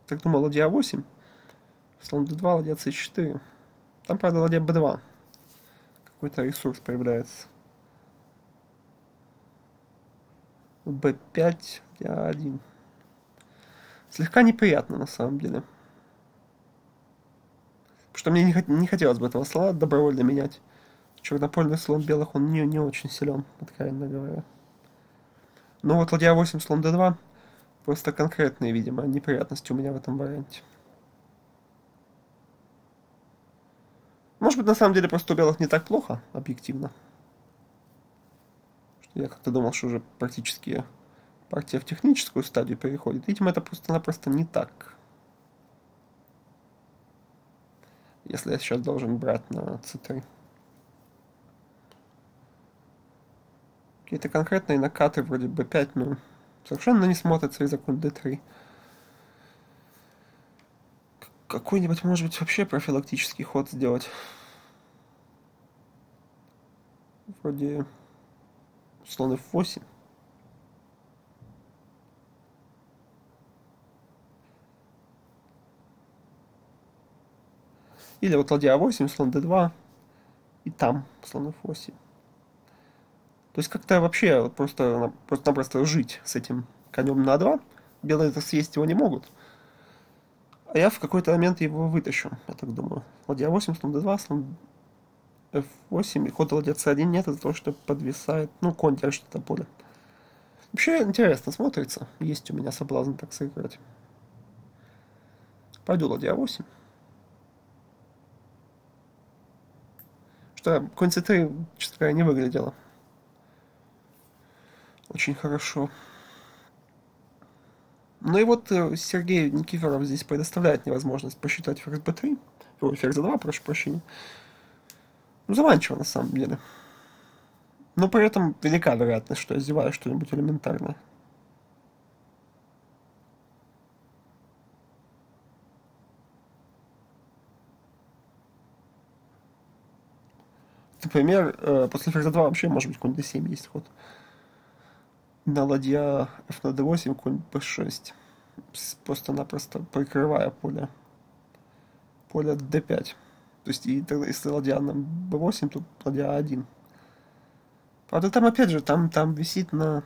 Так думал, ладья А8. Слон d2, ладья c4. Там, правда, ладья b2. Какой-то ресурс появляется. b5, ладья a1. Слегка неприятно, на самом деле. Потому что мне не хотелось бы этого слона добровольно менять. Чернопольный слон белых, он не очень силен, откровенно говоря. Но вот ладья a8, слон d2. Просто конкретные, видимо, неприятности у меня в этом варианте. Может быть, на самом деле, просто у белых не так плохо, объективно. Что я как-то думал, что уже практически партия в техническую стадию переходит. Видимо, это просто-напросто не так. Если я сейчас должен брать на c3. Какие-то конкретные накаты, вроде b5, но... Совершенно не смотрится из-за конь d3. Какой-нибудь, может быть, вообще профилактический ход сделать. Вроде слон f8. Или вот ладья a8, слон d2. И там слон f8. То есть как-то вообще просто-напросто жить с этим конем на А2. Белые это съесть его не могут. А я в какой-то момент его вытащу, я так думаю. Ладья А8, слон Д2, слон F8. И хода ладья С1 нет, из-за того, что подвисает. Ну, конь держит это поле. Вообще интересно смотрится. Есть у меня соблазн так сыграть. Пойду ладья А8. Что, конь С3, честно говоря, не выглядело очень хорошо. Ну и вот Сергей Никифоров здесь предоставляет мне возможность посчитать ферзь b3. Ой, ферзь d2, прошу прощения. Ну, заманчиво на самом деле. Но при этом велика вероятность, что я сделаю что-нибудь элементарное. Например, после ферзя 2 вообще может быть конь d7 есть ход. На ладья f на d8, конь b6. Просто-напросто прикрывая поле. Поле d5. То есть, и тогда, если ладья на b8, то ладья a1. Правда, там, опять же, там висит на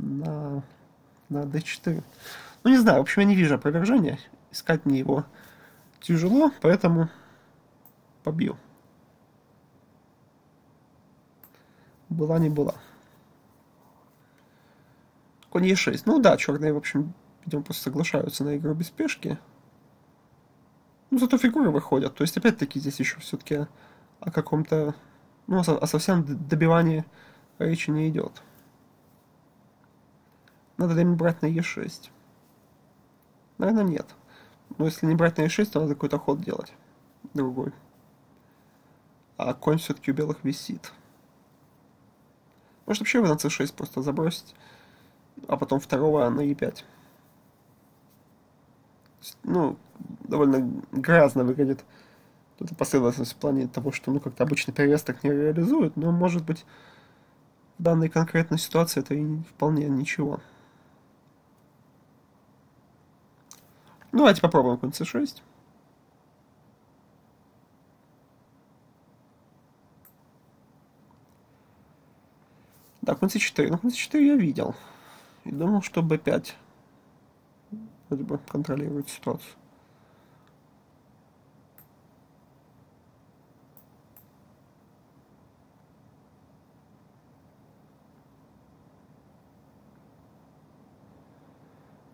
d4. Ну, не знаю, в общем, я не вижу опровержения. Искать мне его тяжело, поэтому побью. Была не была. Конь Е6. Ну да, черные, в общем, видимо, просто соглашаются на игру без пешки. Ну, зато фигуры выходят. То есть, опять-таки, здесь еще все-таки о каком-то... Ну, о совсем добивании речи не идет. Надо ли мне брать на Е6? Наверное, нет. Но если не брать на Е6, то надо какой-то ход делать. Другой. А конь все-таки у белых висит. Может, вообще его на С6 просто забросить? А потом второго на e5. Ну, довольно грязно выглядит. Тут последовательность в плане того, что, ну, как-то обычный перевес так не реализует, но, может быть, в данной конкретной ситуации это и вполне ничего. Ну, давайте попробуем конь c6. Да, конь c4. Ну, конь c4 я видел. И думал, что b5 вроде бы контролирует ситуацию.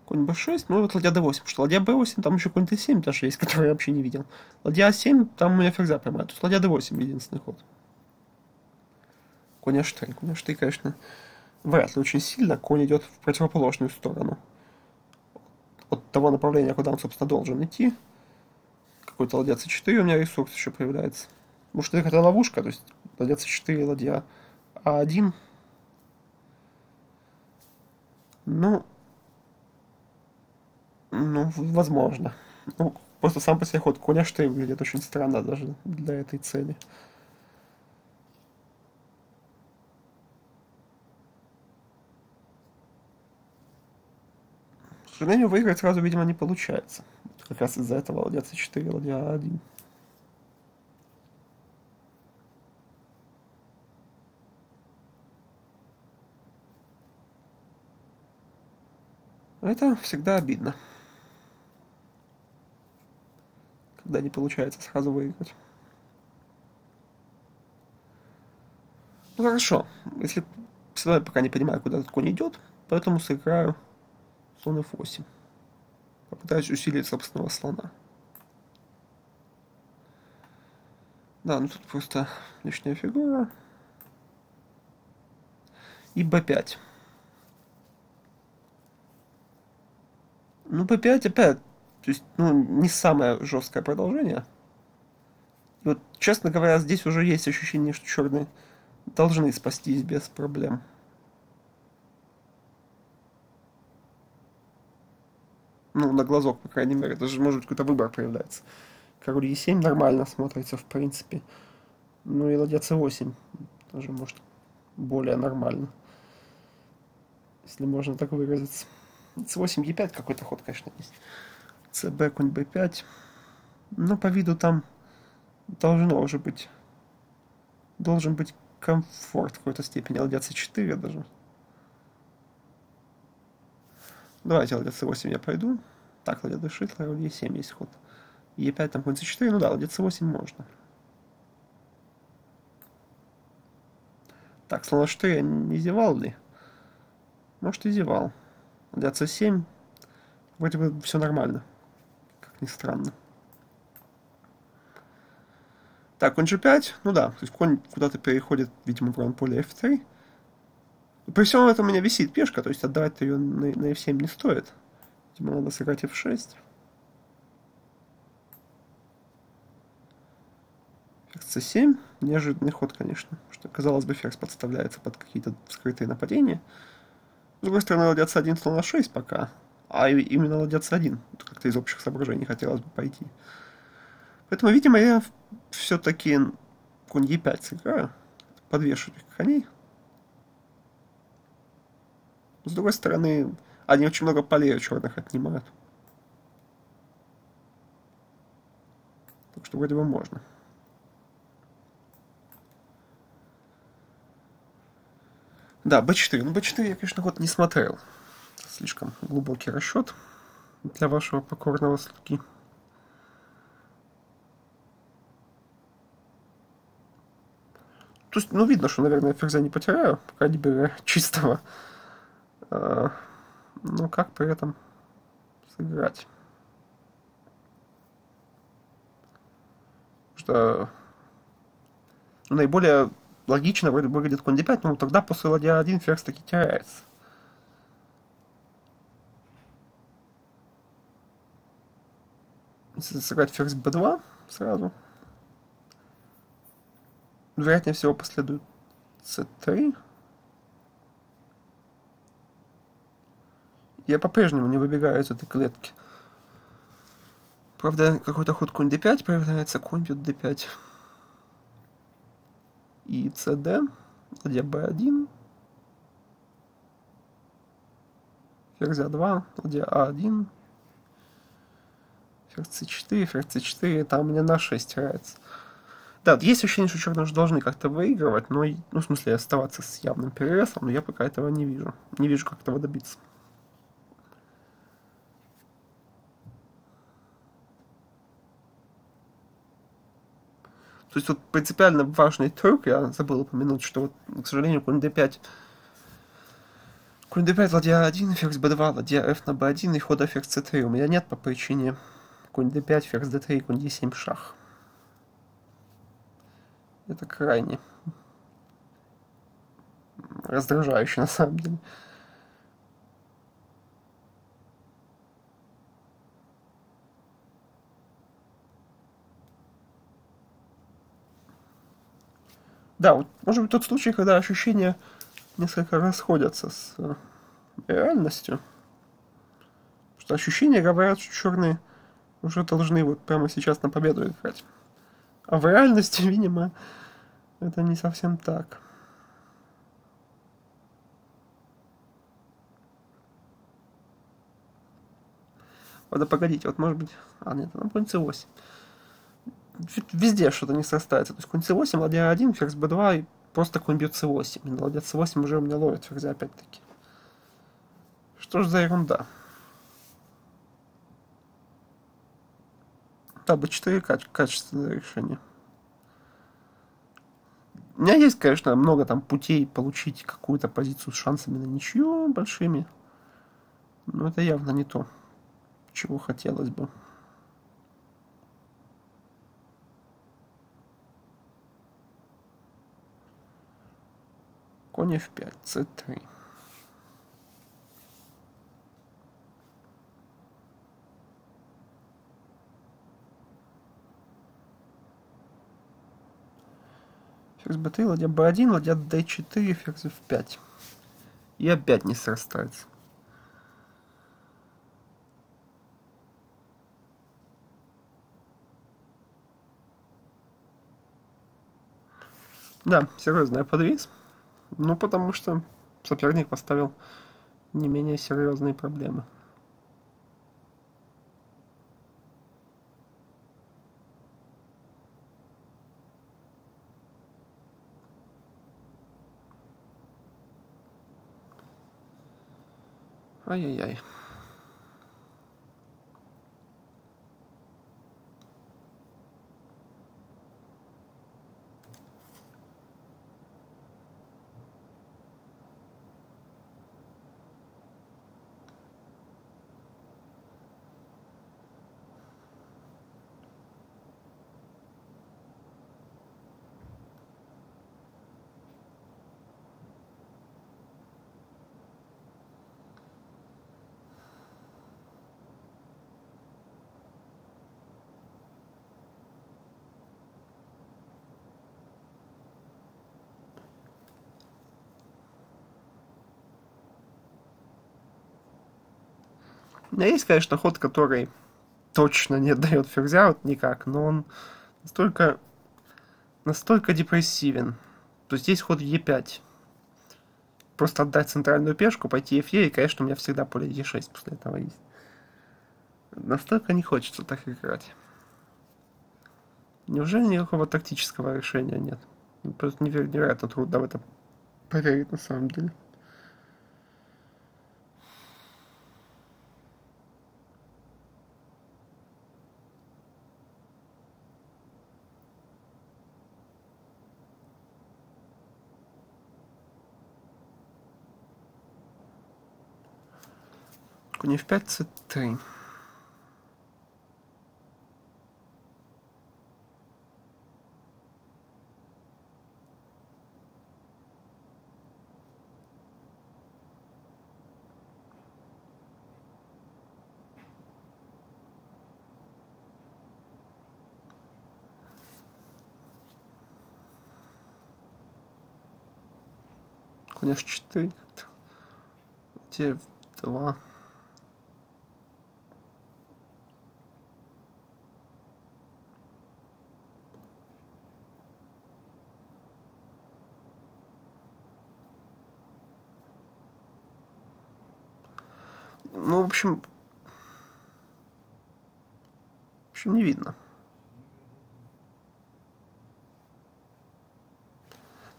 Конь b6, ну и вот ладья d8, потому что ладья b8, там еще конь d7 даже есть, который я вообще не видел. Ладья a7, там у меня ферзя прямая, тут ладья d8 единственный ход. Конь h3, конечно... Вряд ли очень сильно, конь идет в противоположную сторону. От того направления, куда он, собственно, должен идти. Какой-то ладья c4 у меня ресурс еще появляется. Может, это какая-то ловушка, то есть ладья c4, ладья a1. Ну, возможно. Ну, просто сам по себе ход коня что выглядит очень странно даже для этой цели. К сожалению, выиграть сразу, видимо, не получается. Как раз из-за этого ладья c4, ладья a1. Это всегда обидно, когда не получается сразу выиграть. Ну хорошо, если всегда пока не понимаю, куда этот конь идет, поэтому сыграю слон f8. Попытаюсь усилить собственного слона. Да, ну тут просто лишняя фигура. И b5. Ну, b5 опять, то есть, ну, не самое жесткое продолжение. И вот, честно говоря, здесь уже есть ощущение, что черные должны спастись без проблем. Ну, на глазок, по крайней мере, даже, может быть, какой-то выбор появляется. Король e7 нормально смотрится, в принципе. Ну, и ладья c8 тоже, может, более нормально. Если можно так выразиться. c8, e5 какой-то ход, конечно, есть. cb, конь b5. Но по виду там должно уже быть... Должен быть комфорт в какой-то степени. Ладья c4 даже. Давайте ладья c8 я пойду. Так, ладья d6, ладья e7 есть ход. e5, там конь c4, ну да, ладья c8 можно. Так, слон h4 я не зевал ли? Может, и зевал. Ладья c7, вроде бы все нормально, как ни странно. Так, конь g5, ну да, то есть конь куда-то переходит, видимо, в равнополе f3. При всем этом у меня висит пешка, то есть отдавать-то ее на f7 не стоит. Видимо, надо сыграть f6. Ферзь c7, неожиданный ход, конечно, что, казалось бы, ферзь подставляется под какие-то скрытые нападения. С другой стороны, ладья c1, слон h6 пока, а именно ладья c1, как-то из общих соображений хотелось бы пойти. Поэтому, видимо, я все-таки конь e5 сыграю, подвешу этих коней. С другой стороны, они очень много полей у черных отнимают. Так что вроде бы можно. Да, b4. Ну, b4 я, конечно, ход не смотрел. Слишком глубокий расчет для вашего покорного слуги. То есть, ну, видно, что, наверное, ферзя не потеряю, по крайней мере, чистого. Но как при этом сыграть? Что наиболее... Логично, вроде бы выглядит конь d5, но тогда после ладья 1 ферзь таки теряется. Если сыграть ферзь b2 сразу, вероятнее всего последует c3. Я по-прежнему не выбегаю из этой клетки. Правда, какой-то ход конь d5 появляется, конь бьет d5. И cd, ладья b1, ферзь a2, ладья a1, ферзь c4, там у меня на 6 теряется. Да, есть ощущение, что черные уже должны как-то выигрывать, но, ну, в смысле, оставаться с явным перевесом, но я пока этого не вижу. Не вижу, как этого добиться. То есть вот принципиально важный трюк, я забыл упомянуть, что вот, к сожалению, конь d5, ладья a1, ферзь b2, ладья f на b1 и хода ферзь c3 у меня нет по причине конь d5, ферзь d3 и конь e7 шах. Это крайне раздражающе на самом деле. Да, вот, может быть, тот случай, когда ощущения несколько расходятся с реальностью. Потому что ощущения говорят, что черные уже должны вот прямо сейчас на победу играть. А в реальности, видимо, это не совсем так. Ладно, погодите, вот может быть... А, нет, там конь c8. Везде что-то не срастается. То есть конь c8, ладья a1, ферзь b2, и просто конь бьет c8. И ладья c8 уже у меня ловит ферзя опять-таки. Что же за ерунда? Да, b4 качественное решение. У меня есть, конечно, много там путей получить какую-то позицию с шансами на ничью большими. Но это явно не то, чего хотелось бы. Конь f5, c3. Ферзь b3, ладья b1, ладья d4, ферзь f5. И опять не срастается. Да, серьезный подвис. Ну, потому что соперник поставил не менее серьезные проблемы. Ай-яй-яй. У меня есть, конечно, ход, который точно не отдает ферзя, вот никак, но он настолько депрессивен. То есть есть ход Е5. Просто отдать центральную пешку, пойти Фе, и, конечно, у меня всегда поле Е6 после этого есть. Настолько не хочется так играть. Неужели никакого тактического решения нет? Просто невероятно трудно в это поверить на самом деле. Конь f5, c3. Конь f4, ладья f2. Ну, в общем, не видно.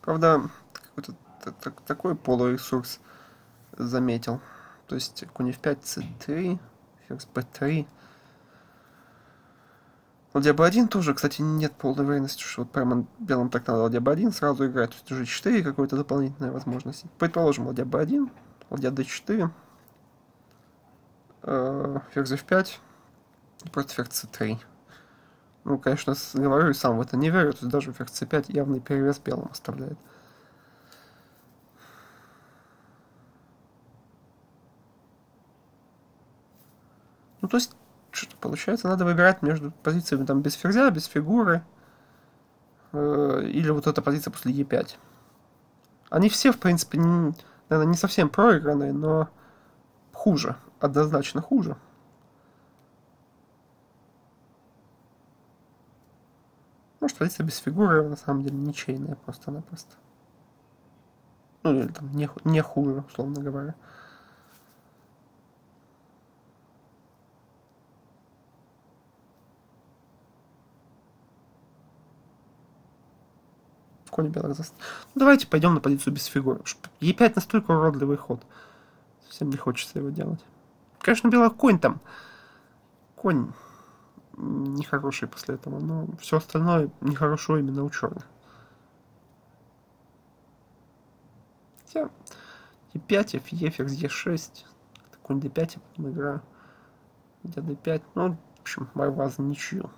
Правда, такой полуресурс заметил. То есть конь f5, c3, ферзь b3. Ладья b1 тоже, кстати, нет полной уверенности, что вот прямо белым так надо ладья b1 сразу играть. То есть уже 4 какой-то дополнительная возможность. Предположим, ладья b1, ладья d4. Ферзь f5 и просто ферзь c3. Ну, конечно, говорю и сам в это не верю, то есть даже ферзь c5 явный перевес белым оставляет. Ну, то есть, что-то получается, надо выбирать между позициями там без ферзя, без фигуры, или вот эта позиция после e5. Они все, в принципе, наверное, не совсем проигранные, но хуже. Однозначно хуже. Может, творится без фигуры, на самом деле, ничейная просто-напросто. Ну, или там не хуже, условно говоря. Конь белых заст... Ну, давайте пойдем на позицию без фигуры. Е5 настолько уродливый ход. Совсем не хочется его делать. Конечно, белый конь там. Конь нехороший после этого, но все остальное нехорошо именно у черных. Хотя Е5, Фе, ферзь Е6, конь Д5, игра Д5, ну, в общем, борьба за ничью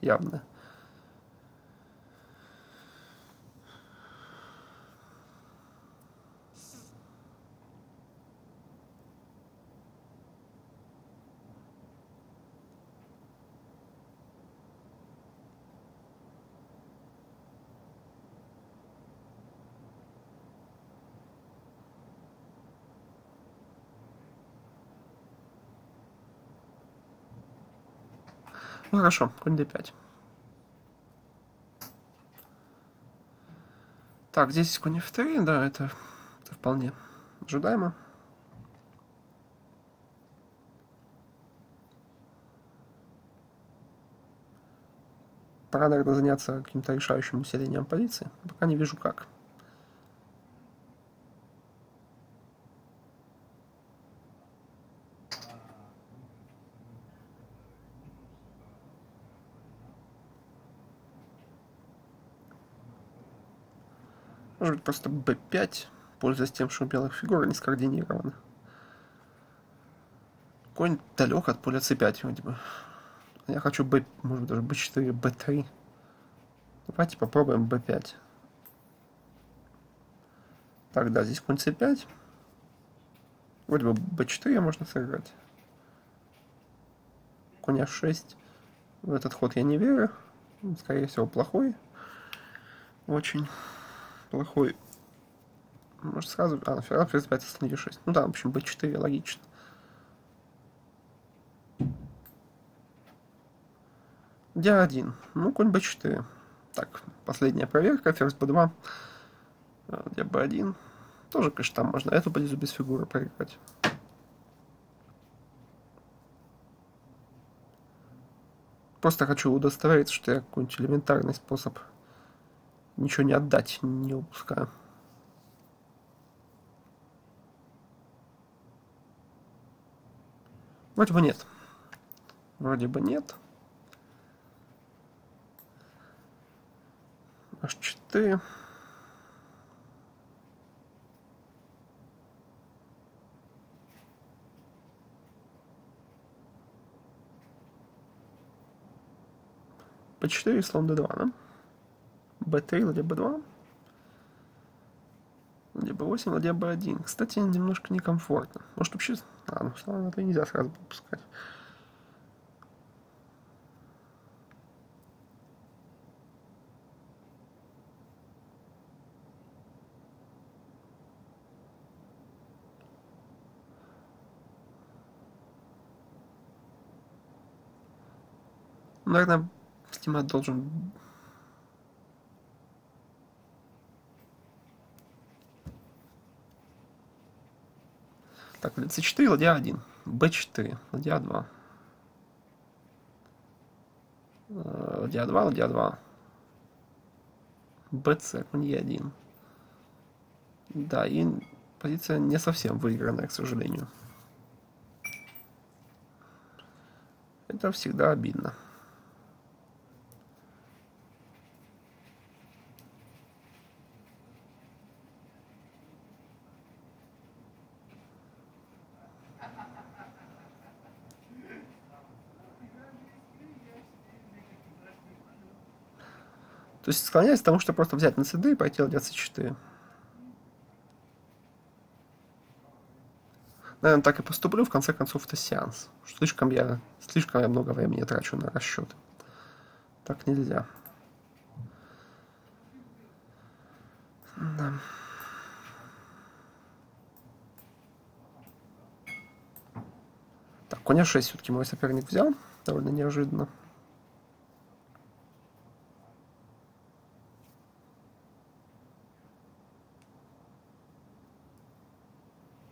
явно. Ну хорошо, конь d5. Так, здесь конь f3, да, это вполне ожидаемо. Пора, наверное, заняться каким-то решающим усилением позиции. Пока не вижу как. Может быть, просто b5, пользуясь тем, что у белых фигур не скоординированы. Конь далек от поля c5 вроде бы. Я хочу b, может даже b4, b3. Давайте попробуем b5. Так, да, здесь конь c5. Вроде бы b4 можно сыграть. Конь h6. В этот ход я не верю. Скорее всего, плохой. Очень... плохой. Может сразу... А, ферзь 5, слон d6. Ну да, в общем, b4 логично. d1. Ну, конь b4. Так, последняя проверка. Ферзь b2. Где b1. Тоже, конечно, там можно эту позицию без фигуры проиграть. Просто хочу удостовериться, что я какой-нибудь элементарный способ... ничего не отдать, не упускаю. Вроде бы нет. Вроде бы нет. H4. P4 и слон D2, да? b3, ладья b2, ладья b8, ладья b1. Кстати, немножко некомфортно. Может вообще... А, ну слон на 3 нельзя сразу пропускать. Наверное, снимать должен... Так, c4, ладья 1, b4, ладья 2. Ладья 2, ладья 2. bc, конь e1. Да, и позиция не совсем выигранная, к сожалению. Это всегда обидно. То есть склоняюсь к тому, что просто взять на c3 и пойти ладья c4. Наверное, так и поступлю, в конце концов, это сеанс. Слишком я много времени трачу на расчеты. Так нельзя. Да. Так, конь h6 все-таки мой соперник взял. Довольно неожиданно.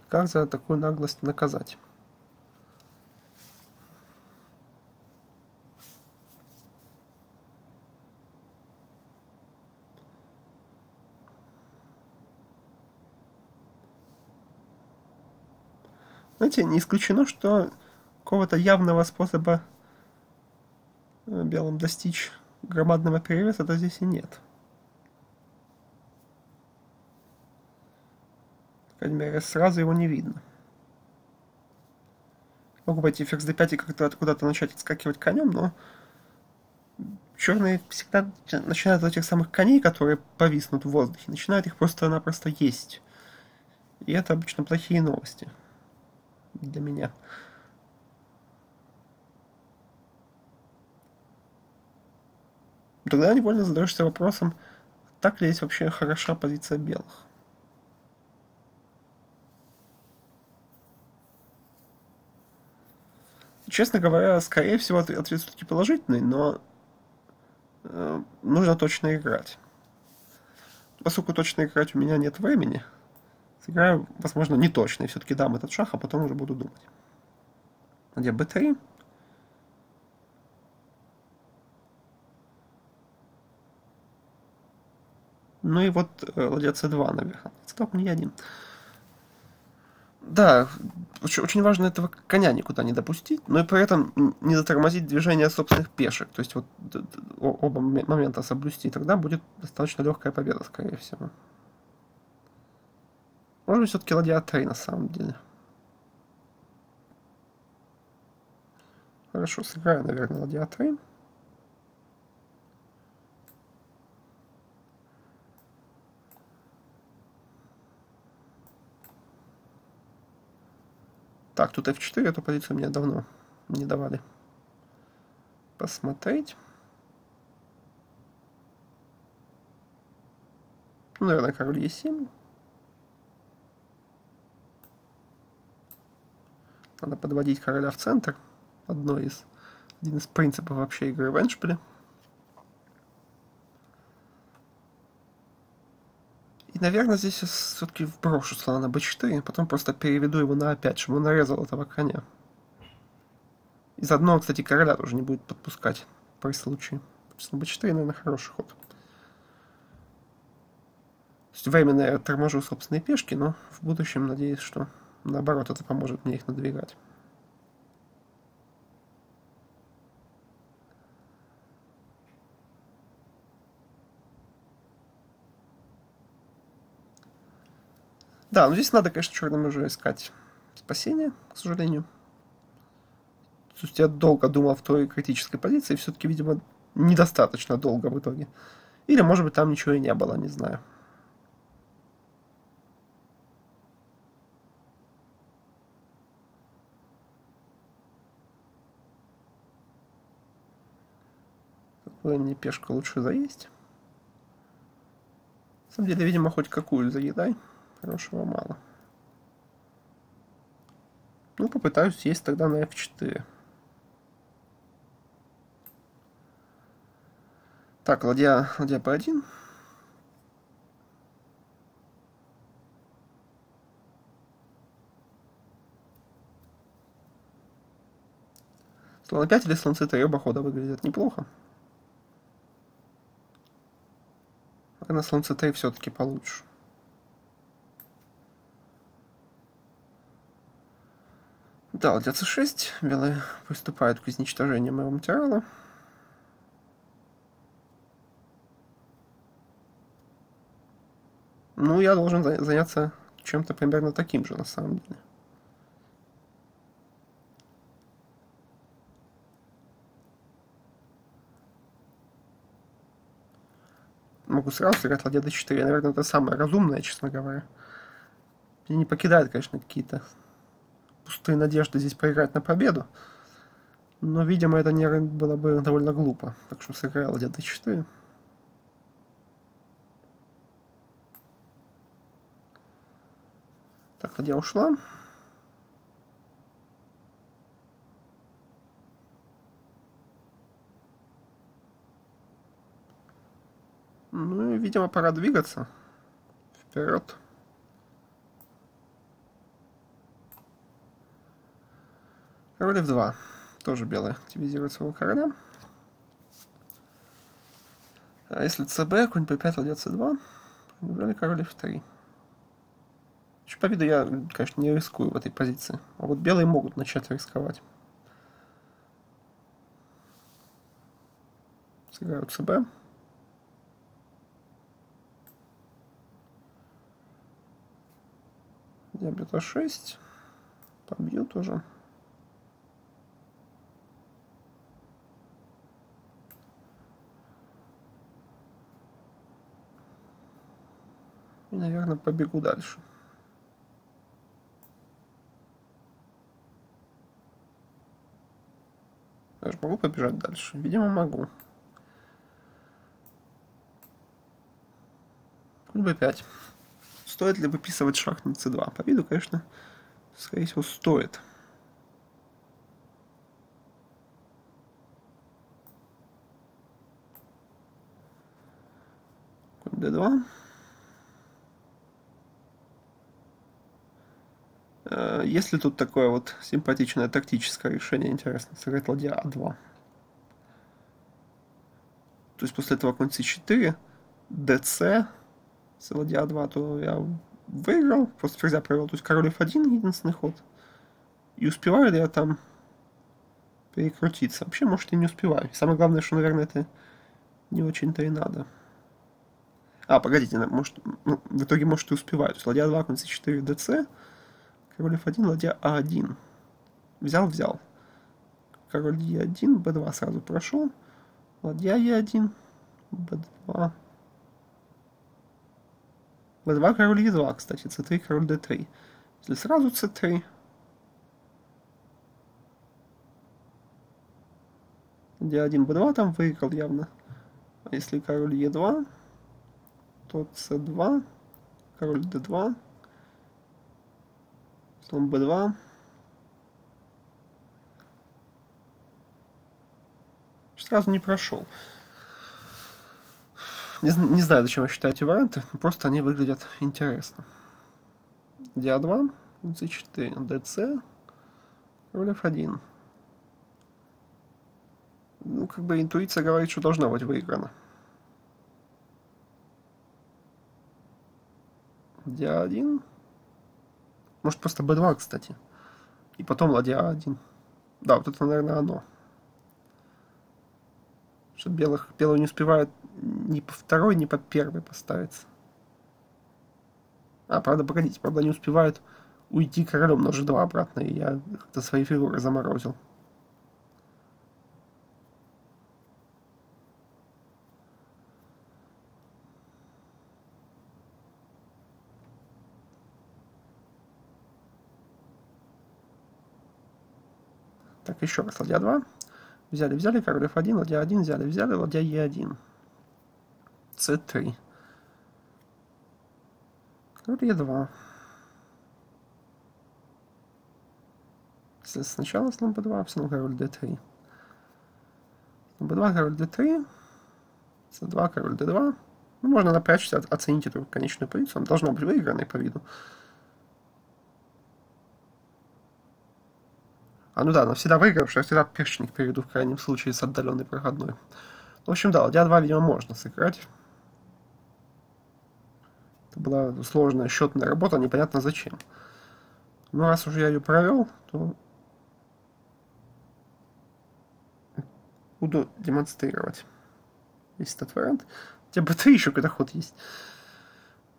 Как за такую наглость наказать? Знаете, не исключено, что какого-то явного способа белым достичь громадного перевеса-то здесь и нет. По крайней мере, сразу его не видно. Могу пойти ферзь d5 и как-то откуда-то начать отскакивать конем, но черные всегда начинают от этих самых коней, которые повиснут в воздухе, начинают их просто-напросто есть. И это обычно плохие новости для меня. Тогда невольно задаешься вопросом, так ли здесь вообще хороша позиция белых. Честно говоря, скорее всего, ответ все-таки положительный, но нужно точно играть. Поскольку точно играть у меня нет времени, сыграю, возможно, не точно, и все-таки дам этот шах, а потом уже буду думать. Ладья b3. Ну и вот ладья c2, наверное. Стоп, не один. Да, очень важно этого коня никуда не допустить, но и при этом не затормозить движение собственных пешек. То есть вот оба момента соблюсти, тогда будет достаточно легкая победа, скорее всего. Может быть, все-таки ладья a3 на самом деле. Хорошо, сыграю, наверное, ладья a3. Так, тут f4, эту позицию мне давно не давали посмотреть. Ну, наверное, король e7. Надо подводить короля в центр. Один из принципов вообще игры в эндшпиле. И, наверное, здесь я все-таки вброшу слона на b4, потом просто переведу его на a5, чтобы он нарезал этого коня. И заодно, кстати, короля тоже не будет подпускать при случае. Слон b4, наверное, хороший ход. То есть временно я торможу собственные пешки, но в будущем надеюсь, что наоборот это поможет мне их надвигать. Да, ну здесь надо, конечно, черным уже искать спасение, к сожалению. То есть я долго думал в той критической позиции, все-таки, видимо, недостаточно долго в итоге. Или, может быть, там ничего и не было, не знаю. Какую мне пешку лучше заесть? На самом деле, видимо, хоть какую заедай. Хорошего мало. Ну, попытаюсь съесть тогда на f4. Так, ладья b1. Слон a5 или слон c3, оба хода выглядят неплохо. А на слон c3 все-таки получше. Да, ладья c6, белые приступают к изничтожению моего материала. Ну, я должен заняться чем-то примерно таким же, на самом деле. Могу сразу сыграть ладья d4, наверное, это самое разумное, честно говоря. Меня не покидают, конечно, какие-то пустые надежды здесь поиграть на победу, но, видимо, это не было бы довольно глупо, так что сыграл ладья d4. Так, ладья ушла. Ну и, видимо, пора двигаться вперед. Король f2. Тоже белый активизирует своего короля. А если cb, конь b5, ладья c2, убрали король f3. По виду я, конечно, не рискую в этой позиции. А вот белые могут начать рисковать. Сыграю cb. Я бьет a6. Побью тоже. И, наверное, побегу дальше. Я же могу побежать дальше? Видимо, могу. Конь b5. Стоит ли выписывать шах на c2? По виду, конечно, скорее всего, стоит. Конь d2. Есть ли тут такое вот симпатичное тактическое решение, интересно, сыграть ладья А2? То есть после этого конь С4, ДС, с ладья А2, то я выиграл, просто ферзя провел. То есть король F1 единственный ход. И успеваю ли я там перекрутиться? Вообще, может, и не успеваю. Самое главное, что, наверное, это не очень-то и надо. А, погодите, может, ну, в итоге, может, и успеваю. То есть ладья А2, конь С4, ДС... Король f1, ладья a1. Взял. Король e1, b2 сразу прошел. Ладья e1, b2. b2, король e2, кстати, c3, король d3. Если сразу c3. Ладья 1, b2 там выиграл явно. А если король e2, то c2, король d2. Слон b2. Сразу не прошел. Не знаю, зачем я считаю эти варианты, просто они выглядят интересно. Ладья a2, c4, dc, король f1. Ну, как бы интуиция говорит, что должна быть выиграна. Ладья a1. Может, просто b2, кстати. И потом ладья a1. Да, вот это, наверное, оно. Что белый не успевает ни по второй, ни по первой поставиться. А, правда, погодите. Правда, не успевают уйти королем на g2 обратно. И я как-то свои фигуры заморозил. Так, еще раз, ладья 2, взяли, король f1, ладья 1, взяли, ладья e1, c3, король e2, сначала слон b2, потом король d3, слон b2, король d3, c2, король d2, ну, можно напрячься, оценить эту конечную позицию, она должна быть выигранной по виду. А, ну да, она всегда выиграла, потому что я всегда пешечник перейду в крайнем случае с отдаленной проходной. В общем, да, ладья 2, видимо, можно сыграть. Это была сложная счетная работа, непонятно зачем. Но раз уже я ее провел, то буду демонстрировать. Есть этот вариант. Хотя b3 еще какой-то ход есть.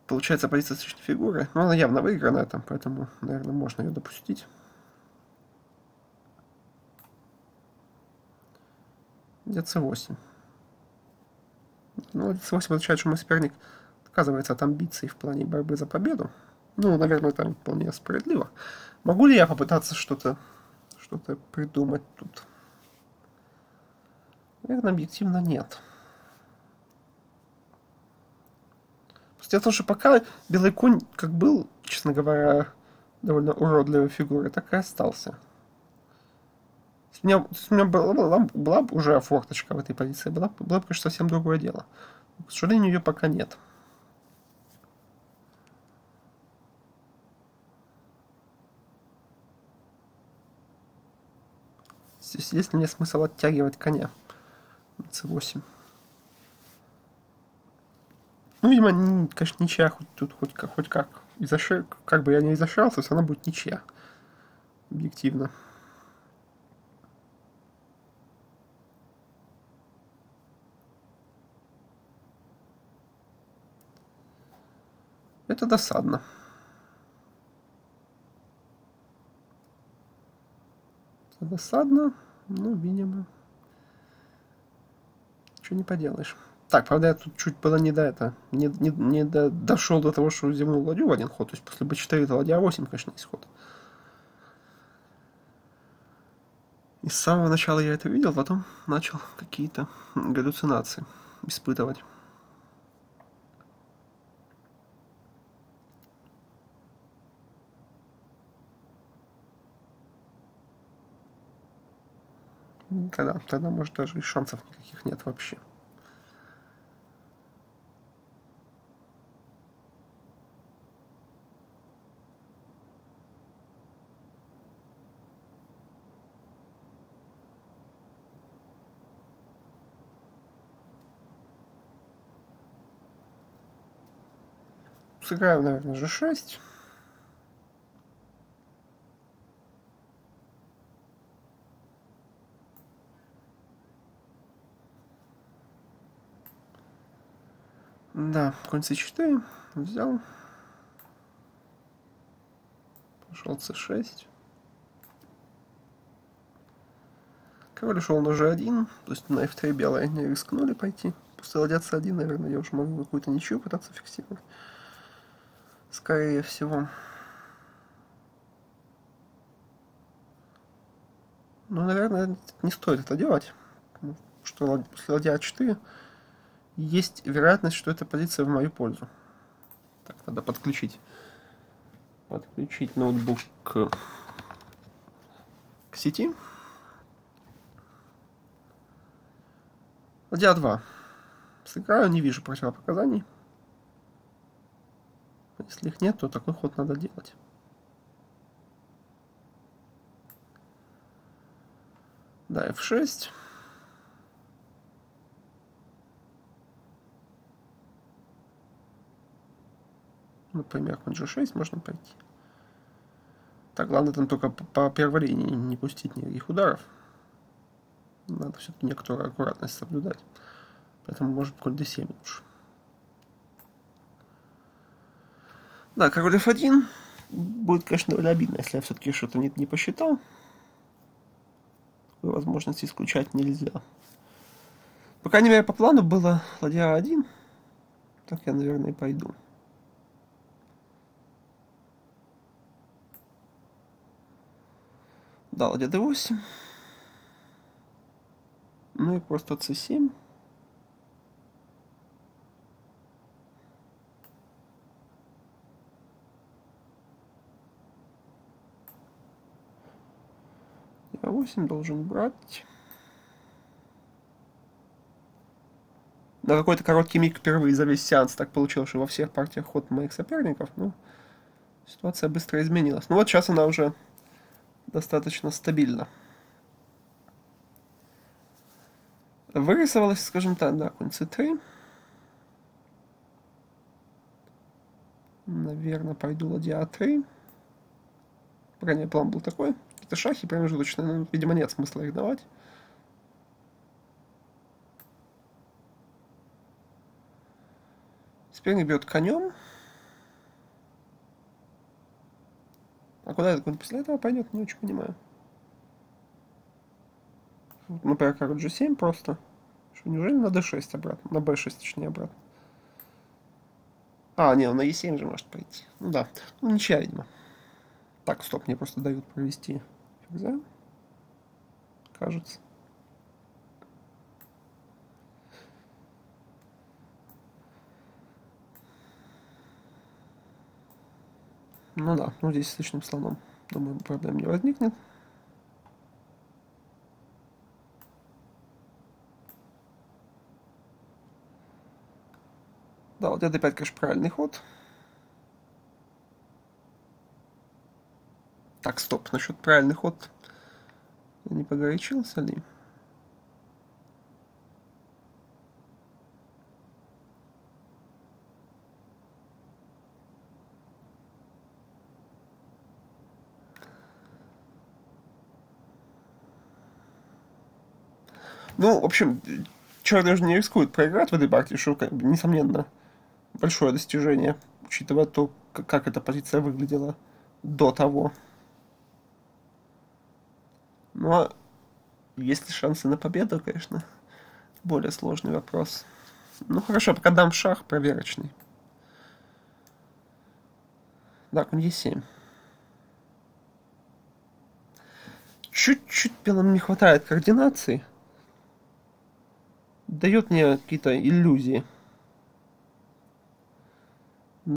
Получается позиция отличной фигуры. Но она явно выиграна там, поэтому, наверное, можно ее допустить. Ладья c8. Ну, ладья c8 означает, что мой соперник отказывается от амбиций в плане борьбы за победу. Ну, наверное, там вполне справедливо. Могу ли я попытаться что-то придумать тут? Наверное, объективно нет. Дело в том, что пока белый конь, как был, честно говоря, довольно уродливой фигурой, так и остался. У меня была бы уже форточка в этой позиции, было бы, конечно, совсем другое дело. К сожалению, ее пока нет. Здесь есть ли мне смысл оттягивать коня? c8. Ну, видимо, конечно, ничья тут хоть как. Как бы я не изошелся, все равно будет ничья. Объективно. Это досадно. Это досадно, но, видимо, ничего не поделаешь. Так, правда, я тут чуть было не до этого. Не дошел до того, что зиму ладью в один ход. То есть после b4 это ладья 8, конечно, исход. И с самого начала я это видел, потом начал какие-то галлюцинации испытывать. Тогда, может, даже и шансов никаких нет вообще. Сыграем, наверное, g6. Да, конь c4 взял. Пошел c6. Король шел на g1, то есть на f3 белые не рискнули пойти. После ладья c1, наверное, я уже могу какую-то ничью пытаться фиксировать. Скорее всего. Но, наверное, не стоит это делать. Что после ладья А4 есть вероятность, что эта позиция в мою пользу. Так, надо подключить. Подключить ноутбук к сети. Ладья 2. Сыграю, не вижу противопоказаний. Если их нет, то такой ход надо делать. Да, f6. Например, конь g6 можно пойти. Так, главное там только по первой линии не пустить никаких ударов. Надо все-таки некоторую аккуратность соблюдать. Поэтому, может, конь d7 лучше. Да, король f1 будет, конечно, довольно обидно, если я все-таки что-то не посчитал. Такой возможности исключать нельзя. По крайней мере, по плану было ладья 1. Так я, наверное, и пойду. Да, ладья d8. Ну и просто c7. А8 должен брать. На какой-то короткий миг впервые за весь сеанс так получилось, что во всех партиях ход моих соперников. Ну, ситуация быстро изменилась. Ну вот сейчас она уже достаточно стабильна. Вырисовалась, скажем так, да, конь c3. Наверное, пойду ладья a3. Ранее план был такой. Это шахи промежуточные, но, видимо, нет смысла их давать. Соперник бьет конем. А куда этот конь после этого пойдет, не очень понимаю. Например, король g7 просто. Что, неужели на d6 обратно? На b6, точнее, обратно. А, не, на e7 же может пойти. Ну да, ну ничья, видимо. Так, стоп, мне просто дают провести экзамен, кажется. Ну да, ну здесь с лишним слоном, думаю, проблем не возникнет. Да, вот это опять, конечно, правильный ход. Так, стоп, насчет правильный ход. Не погорячился ли? Ну, в общем, черные же не рискуют проиграть в этой партии, что, как бы, несомненно, большое достижение, учитывая то, как эта позиция выглядела до того. Но есть ли шансы на победу, конечно, более сложный вопрос. Ну хорошо, пока дам шах проверочный. Да, конь Е7. Чуть-чуть белым не хватает координации. Дает мне какие-то иллюзии.